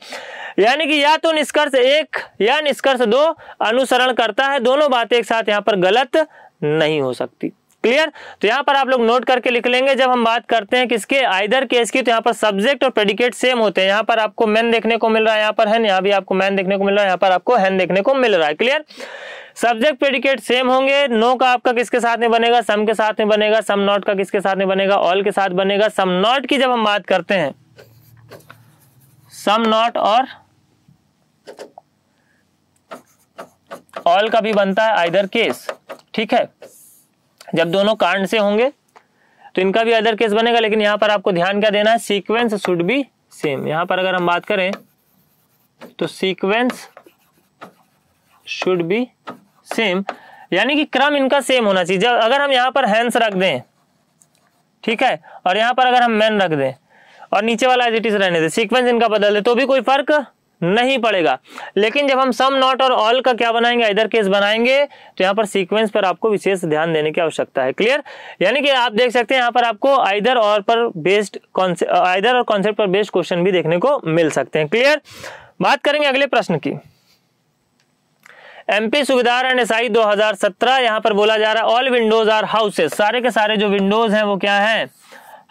यानी कि या तो निष्कर्ष एक या निष्कर्ष दो अनुसरण करता है, दोनों बातें एक साथ यहाँ पर गलत नहीं हो सकती। क्लियर? तो यहाँ पर आप लोग नोट करके लिख लेंगे। जब हम बात करते हैं किसके, आइदर केस की, तो यहाँ पर सब्जेक्ट और प्रेडिकेट सेम होते हैं। यहाँ पर आपको मैन देखने को मिल रहा है, यहाँ पर हैन, यहाँ भी आपको मैन देखने को मिल रहा है, यहाँ पर आपको हैन देखने को मिल रहा है। क्लियर? सब्जेक्ट प्रेडिकेट सेम होंगे। नो का आपका किसके साथ में बनेगा, सम के साथ में बनेगा। सम नॉट का किसके साथ में बनेगा, ऑल के साथ बनेगा। सम नॉट की जब हम बात करते हैं, सम नॉट और ऑल का भी बनता है आइदर केस, ठीक है। जब दोनों कांड से होंगे तो इनका भी अदर केस बनेगा, लेकिन यहाँ पर आपको ध्यान क्या देना है, सीक्वेंस शुड बी सेम। यहाँ पर अगर हम बात करें तो सीक्वेंस शुड बी सेम, यानी कि क्रम इनका सेम होना चाहिए। जब अगर हम यहाँ पर हैंस रख दें, ठीक है, और यहाँ पर अगर हम मैन रख दें और नीचे वाला एज इट इज रहने दें, सीक्वेंस इनका बदल दे तो भी कोई फर्क नहीं पड़ेगा। लेकिन जब हम सम नॉट और ऑल का क्या बनाएंगे, आइदर केस बनाएंगे, तो यहाँ पर सीक्वेंस पर आपको विशेष ध्यान देने की आवश्यकता है। क्लियर? यानी कि आप देख सकते हैं यहाँ पर आपको आइदर और पर based concept, either or concept पर बेस्ड क्वेश्चन भी देखने को मिल सकते हैं। क्लियर? बात करेंगे अगले प्रश्न की, एमपी सुबेदार एंड एसआई 2017। यहाँ पर बोला जा रहा है ऑल विंडोज आर हाउसेज, सारे के सारे जो विंडोज हैं वो क्या है,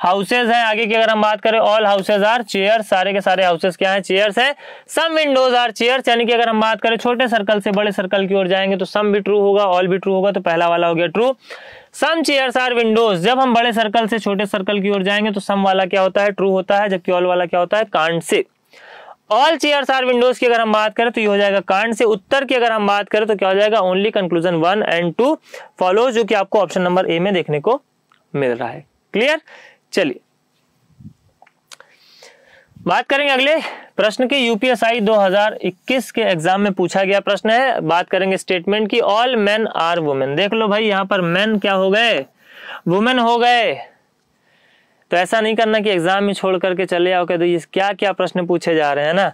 हाउसेज हैं। आगे की अगर हम बात करें, ऑल हाउसेज आर चेयर्स, सारे के सारे हाउसेज क्या हैं, चेयर्स हैं। सम विंडोज आर चेयर्स, यानी कि अगर हम बात करें छोटे सर्कल से बड़े सर्कल की ओर जाएंगे तो सम भी ट्रू होगा, ऑल भी ट्रू होगा, तो पहला वाला हो गया true. Some chairs are windows, जब हम बड़े सर्कल से छोटे सर्कल की ओर जाएंगे तो सम वाला क्या होता है, ट्रू होता है, जबकि ऑल वाला क्या होता है, कांड से। ऑल चेयर्स आर विंडोज की अगर हम बात करें तो ये हो जाएगा कांड से। उत्तर की अगर हम बात करें तो क्या हो जाएगा, ओनली कंक्लूजन 1 एंड 2 फॉलो, जो कि आपको ऑप्शन नंबर ए में देखने को मिल रहा है। क्लियर? चलिए बात करेंगे अगले प्रश्न की, यूपीएसआई 2021 के एग्जाम में पूछा गया प्रश्न है। बात करेंगे स्टेटमेंट की, ऑल मेन आर वुमेन। देख लो भाई, यहाँ पर मेन क्या हो गए, वुमेन हो गए। तो ऐसा नहीं करना कि एग्जाम में छोड़ करके चले आओ, कह दो ये क्या क्या प्रश्न पूछे जा रहे हैं ना,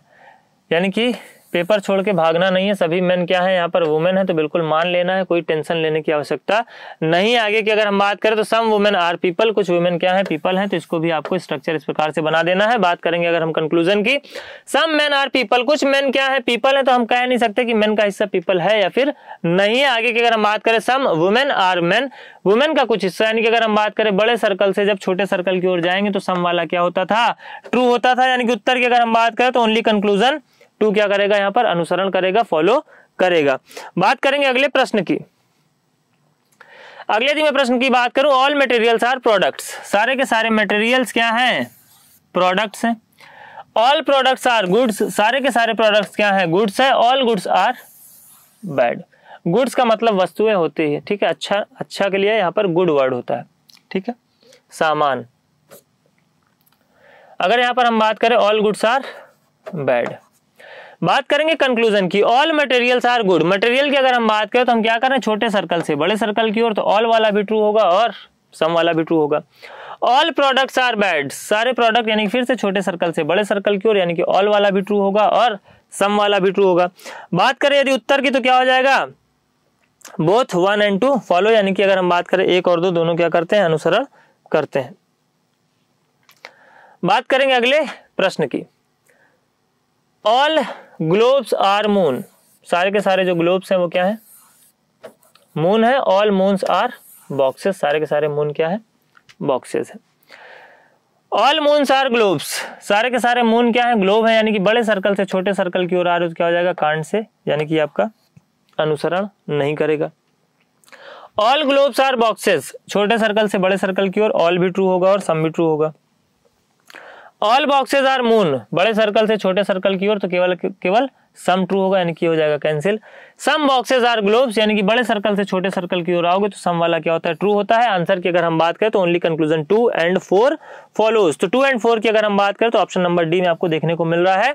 यानी कि पेपर छोड़ के भागना नहीं है। सभी मेन क्या है, यहाँ पर वुमेन है, तो बिल्कुल मान लेना है, कोई टेंशन लेने की आवश्यकता नहीं। आगे की अगर हम बात करें तो सम वुमेन आर पीपल, कुछ वुमेन क्या है, पीपल है, तो इसको भी आपको स्ट्रक्चर इस प्रकार से बना देना है। बात करेंगे अगर हम कंक्लूजन की, सम मेन आर पीपल, कुछ मेन क्या है, पीपल है, तो हम कह नहीं सकते कि मेन का हिस्सा पीपल है या फिर नहीं है। आगे की अगर हम बात करें, some women are men, women का कुछ हिस्सा, यानी कि अगर हम बात करें बड़े सर्कल से जब छोटे सर्कल की ओर जाएंगे तो सम वाला क्या होता था, ट्रू होता था। यानी कि उत्तर की अगर हम बात करें तो ओनली कंक्लूजन 2 क्या करेगा, यहाँ पर अनुसरण करेगा, फॉलो करेगा। बात करेंगे अगले प्रश्न की, अगले दिन में प्रश्न की बात करूं, ऑल मटेरियल्स आर प्रोडक्ट्स, सारे के सारे मटेरियल्स क्या हैं, प्रोडक्ट्स हैं। ऑल प्रोडक्ट्स आर गुड्स, सारे के सारे प्रोडक्ट्स क्या हैं, गुड्स है। All goods are bad, goods का मतलब वस्तुएं होती है, ठीक है। अच्छा अच्छा के लिए यहाँ पर गुड वर्ड होता है, ठीक है, सामान। अगर यहाँ पर हम बात करें, ऑल गुड्स आर बैड। बात करेंगे कंक्लूजन की, all materials are good, material की अगर हम बात करें तो हम क्या कर रहे हैं, छोटे सर्कल से बड़े सर्कल की ओर, तो ऑल वाला भी ट्रू होगा और सम वाला भी ट्रू होगा। ऑल प्रोडक्ट्स आर बैड, सारे प्रोडक्ट, यानी फिर से छोटे सर्कल से बड़े सर्कल की ओर, यानी कि ऑल वाला भी ट्रू होगा और सम वाला भी ट्रू होगा। बात करें यदि उत्तर की तो क्या हो जाएगा, बोथ 1 एंड 2 फॉलो, यानी कि अगर हम बात करें 1 और 2 दोनों क्या करते हैं, अनुसरण करते हैं। बात करेंगे अगले प्रश्न की, ऑल ग्लोब्स आर मून, सारे के सारे जो ग्लोब्स हैं वो क्या है, मून है। ऑल मून्स आर बॉक्सेस, सारे के सारे मून क्या है, बॉक्सेस है। ऑल मून्स आर ग्लोब्स, सारे के सारे मून क्या है, ग्लोब है, यानी कि बड़े सर्कल से छोटे सर्कल की ओर आ रहे हो, क्या हो जाएगा, कांड से, यानी कि आपका अनुसरण नहीं करेगा। ऑल ग्लोब्स आर बॉक्सेस, छोटे सर्कल से बड़े सर्कल की ओर, ऑल भी ट्रू होगा और सम भी ट्रू होगा। ऑल बॉक्सेस आर मून, बड़े सर्कल से छोटे सर्कल की ओर, तो केवल सम ट्रू होगा, यानी कि हो जाएगा cancel. Some boxes are globes, यानी कि बड़े सर्कल से छोटे सर्कल की ओर आओगे तो सम वाला क्या होता है, ट्रू होता है। आंसर की अगर हम बात करें तो ओनली कंक्लूजन 2 एंड 4 फॉलोज, तो 2 एंड 4 की अगर हम बात करें तो ऑप्शन नंबर डी में आपको देखने को मिल रहा है।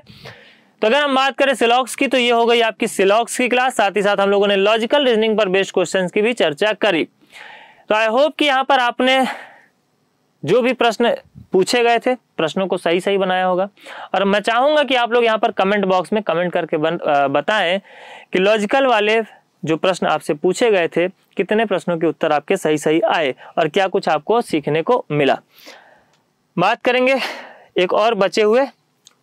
तो अगर हम बात करें सिलॉक्स की तो ये हो गई आपकी सिलॉक्स की क्लास, साथ ही साथ हम लोगों ने लॉजिकल रीजनिंग पर बेस्ड क्वेश्चन की भी चर्चा करी। तो आई होप कि यहाँ पर आपने जो भी प्रश्न पूछे गए थे, प्रश्नों को सही सही बनाया होगा। और मैं चाहूंगा कि आप लोग यहाँ पर कमेंट बॉक्स में कमेंट करके बताएं कि लॉजिकल वाले जो प्रश्न आपसे पूछे गए थे कितने प्रश्नों के उत्तर आपके सही सही आए और क्या कुछ आपको सीखने को मिला। बात करेंगे एक और बचे हुए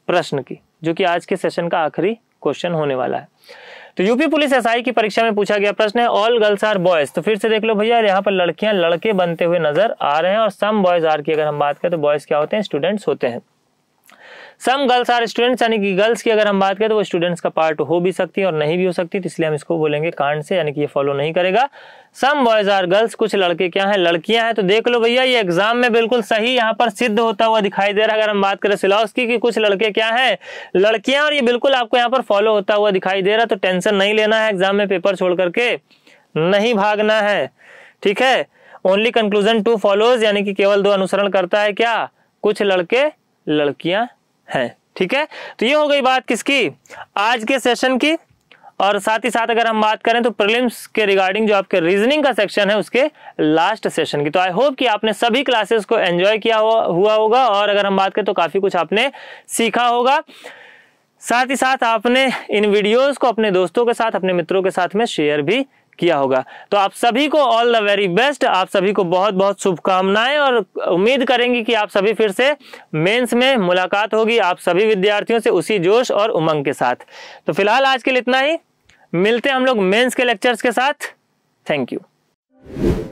प्रश्न की, जो कि आज के सेशन का आखिरी क्वेश्चन होने वाला है। तो यूपी पुलिस एसआई की परीक्षा में पूछा गया प्रश्न है ऑल गर्ल्स आर बॉयज। तो फिर से देख लो भैया, यहाँ पर लड़कियां लड़के बनते हुए नजर आ रहे हैं और सम बॉयज आर की अगर हम बात करें तो बॉयज क्या होते हैं, स्टूडेंट्स होते हैं। सम गर्ल्स आर स्टूडेंट्स यानी कि गर्ल्स की अगर हम बात करें तो वो स्टूडेंट्स का पार्ट हो भी सकती है और नहीं भी हो सकती, तो इसलिए हम इसको बोलेंगे कांड से, यानी कि ये फॉलो नहीं करेगा। सम बॉयज आर गर्ल्स, कुछ लड़के क्या हैं, लड़कियां हैं। तो देख लो भैया, ये एग्जाम में बिल्कुल सही यहाँ पर सिद्ध होता हुआ दिखाई दे रहा है। अगर हम बात करें सिलावस्की की, कुछ लड़के क्या हैं, लड़कियां, और ये बिल्कुल आपको यहाँ पर फॉलो होता हुआ दिखाई दे रहा है। तो टेंशन नहीं लेना है, एग्जाम में पेपर छोड़ करके नहीं भागना है, ठीक है। ओनली कंक्लूजन टू फॉलोज, यानी कि केवल दो अनुसरण करता है क्या, कुछ लड़के लड़कियां है, ठीक है। तो ये हो गई बात किसकी, आज के सेशन की। और साथ ही साथ अगर हम बात करें तो प्रीलिम्स के रिगार्डिंग जो आपके रीजनिंग का सेक्शन है उसके लास्ट सेशन की। तो आई होप कि आपने सभी क्लासेस को एंजॉय किया हुआ होगा और अगर हम बात करें तो काफी कुछ आपने सीखा होगा। साथ ही साथ आपने इन वीडियोज को अपने दोस्तों के साथ, अपने मित्रों के साथ में शेयर भी किया होगा। तो आप सभी को ऑल द वेरी बेस्ट, आप सभी को बहुत बहुत शुभकामनाएं और उम्मीद करेंगे कि आप सभी फिर से मेंस में मुलाकात होगी आप सभी विद्यार्थियों से उसी जोश और उमंग के साथ। तो फिलहाल आज के लिए इतना ही, मिलते हैं हम लोग मेंस के लेक्चर्स के साथ। Thank you.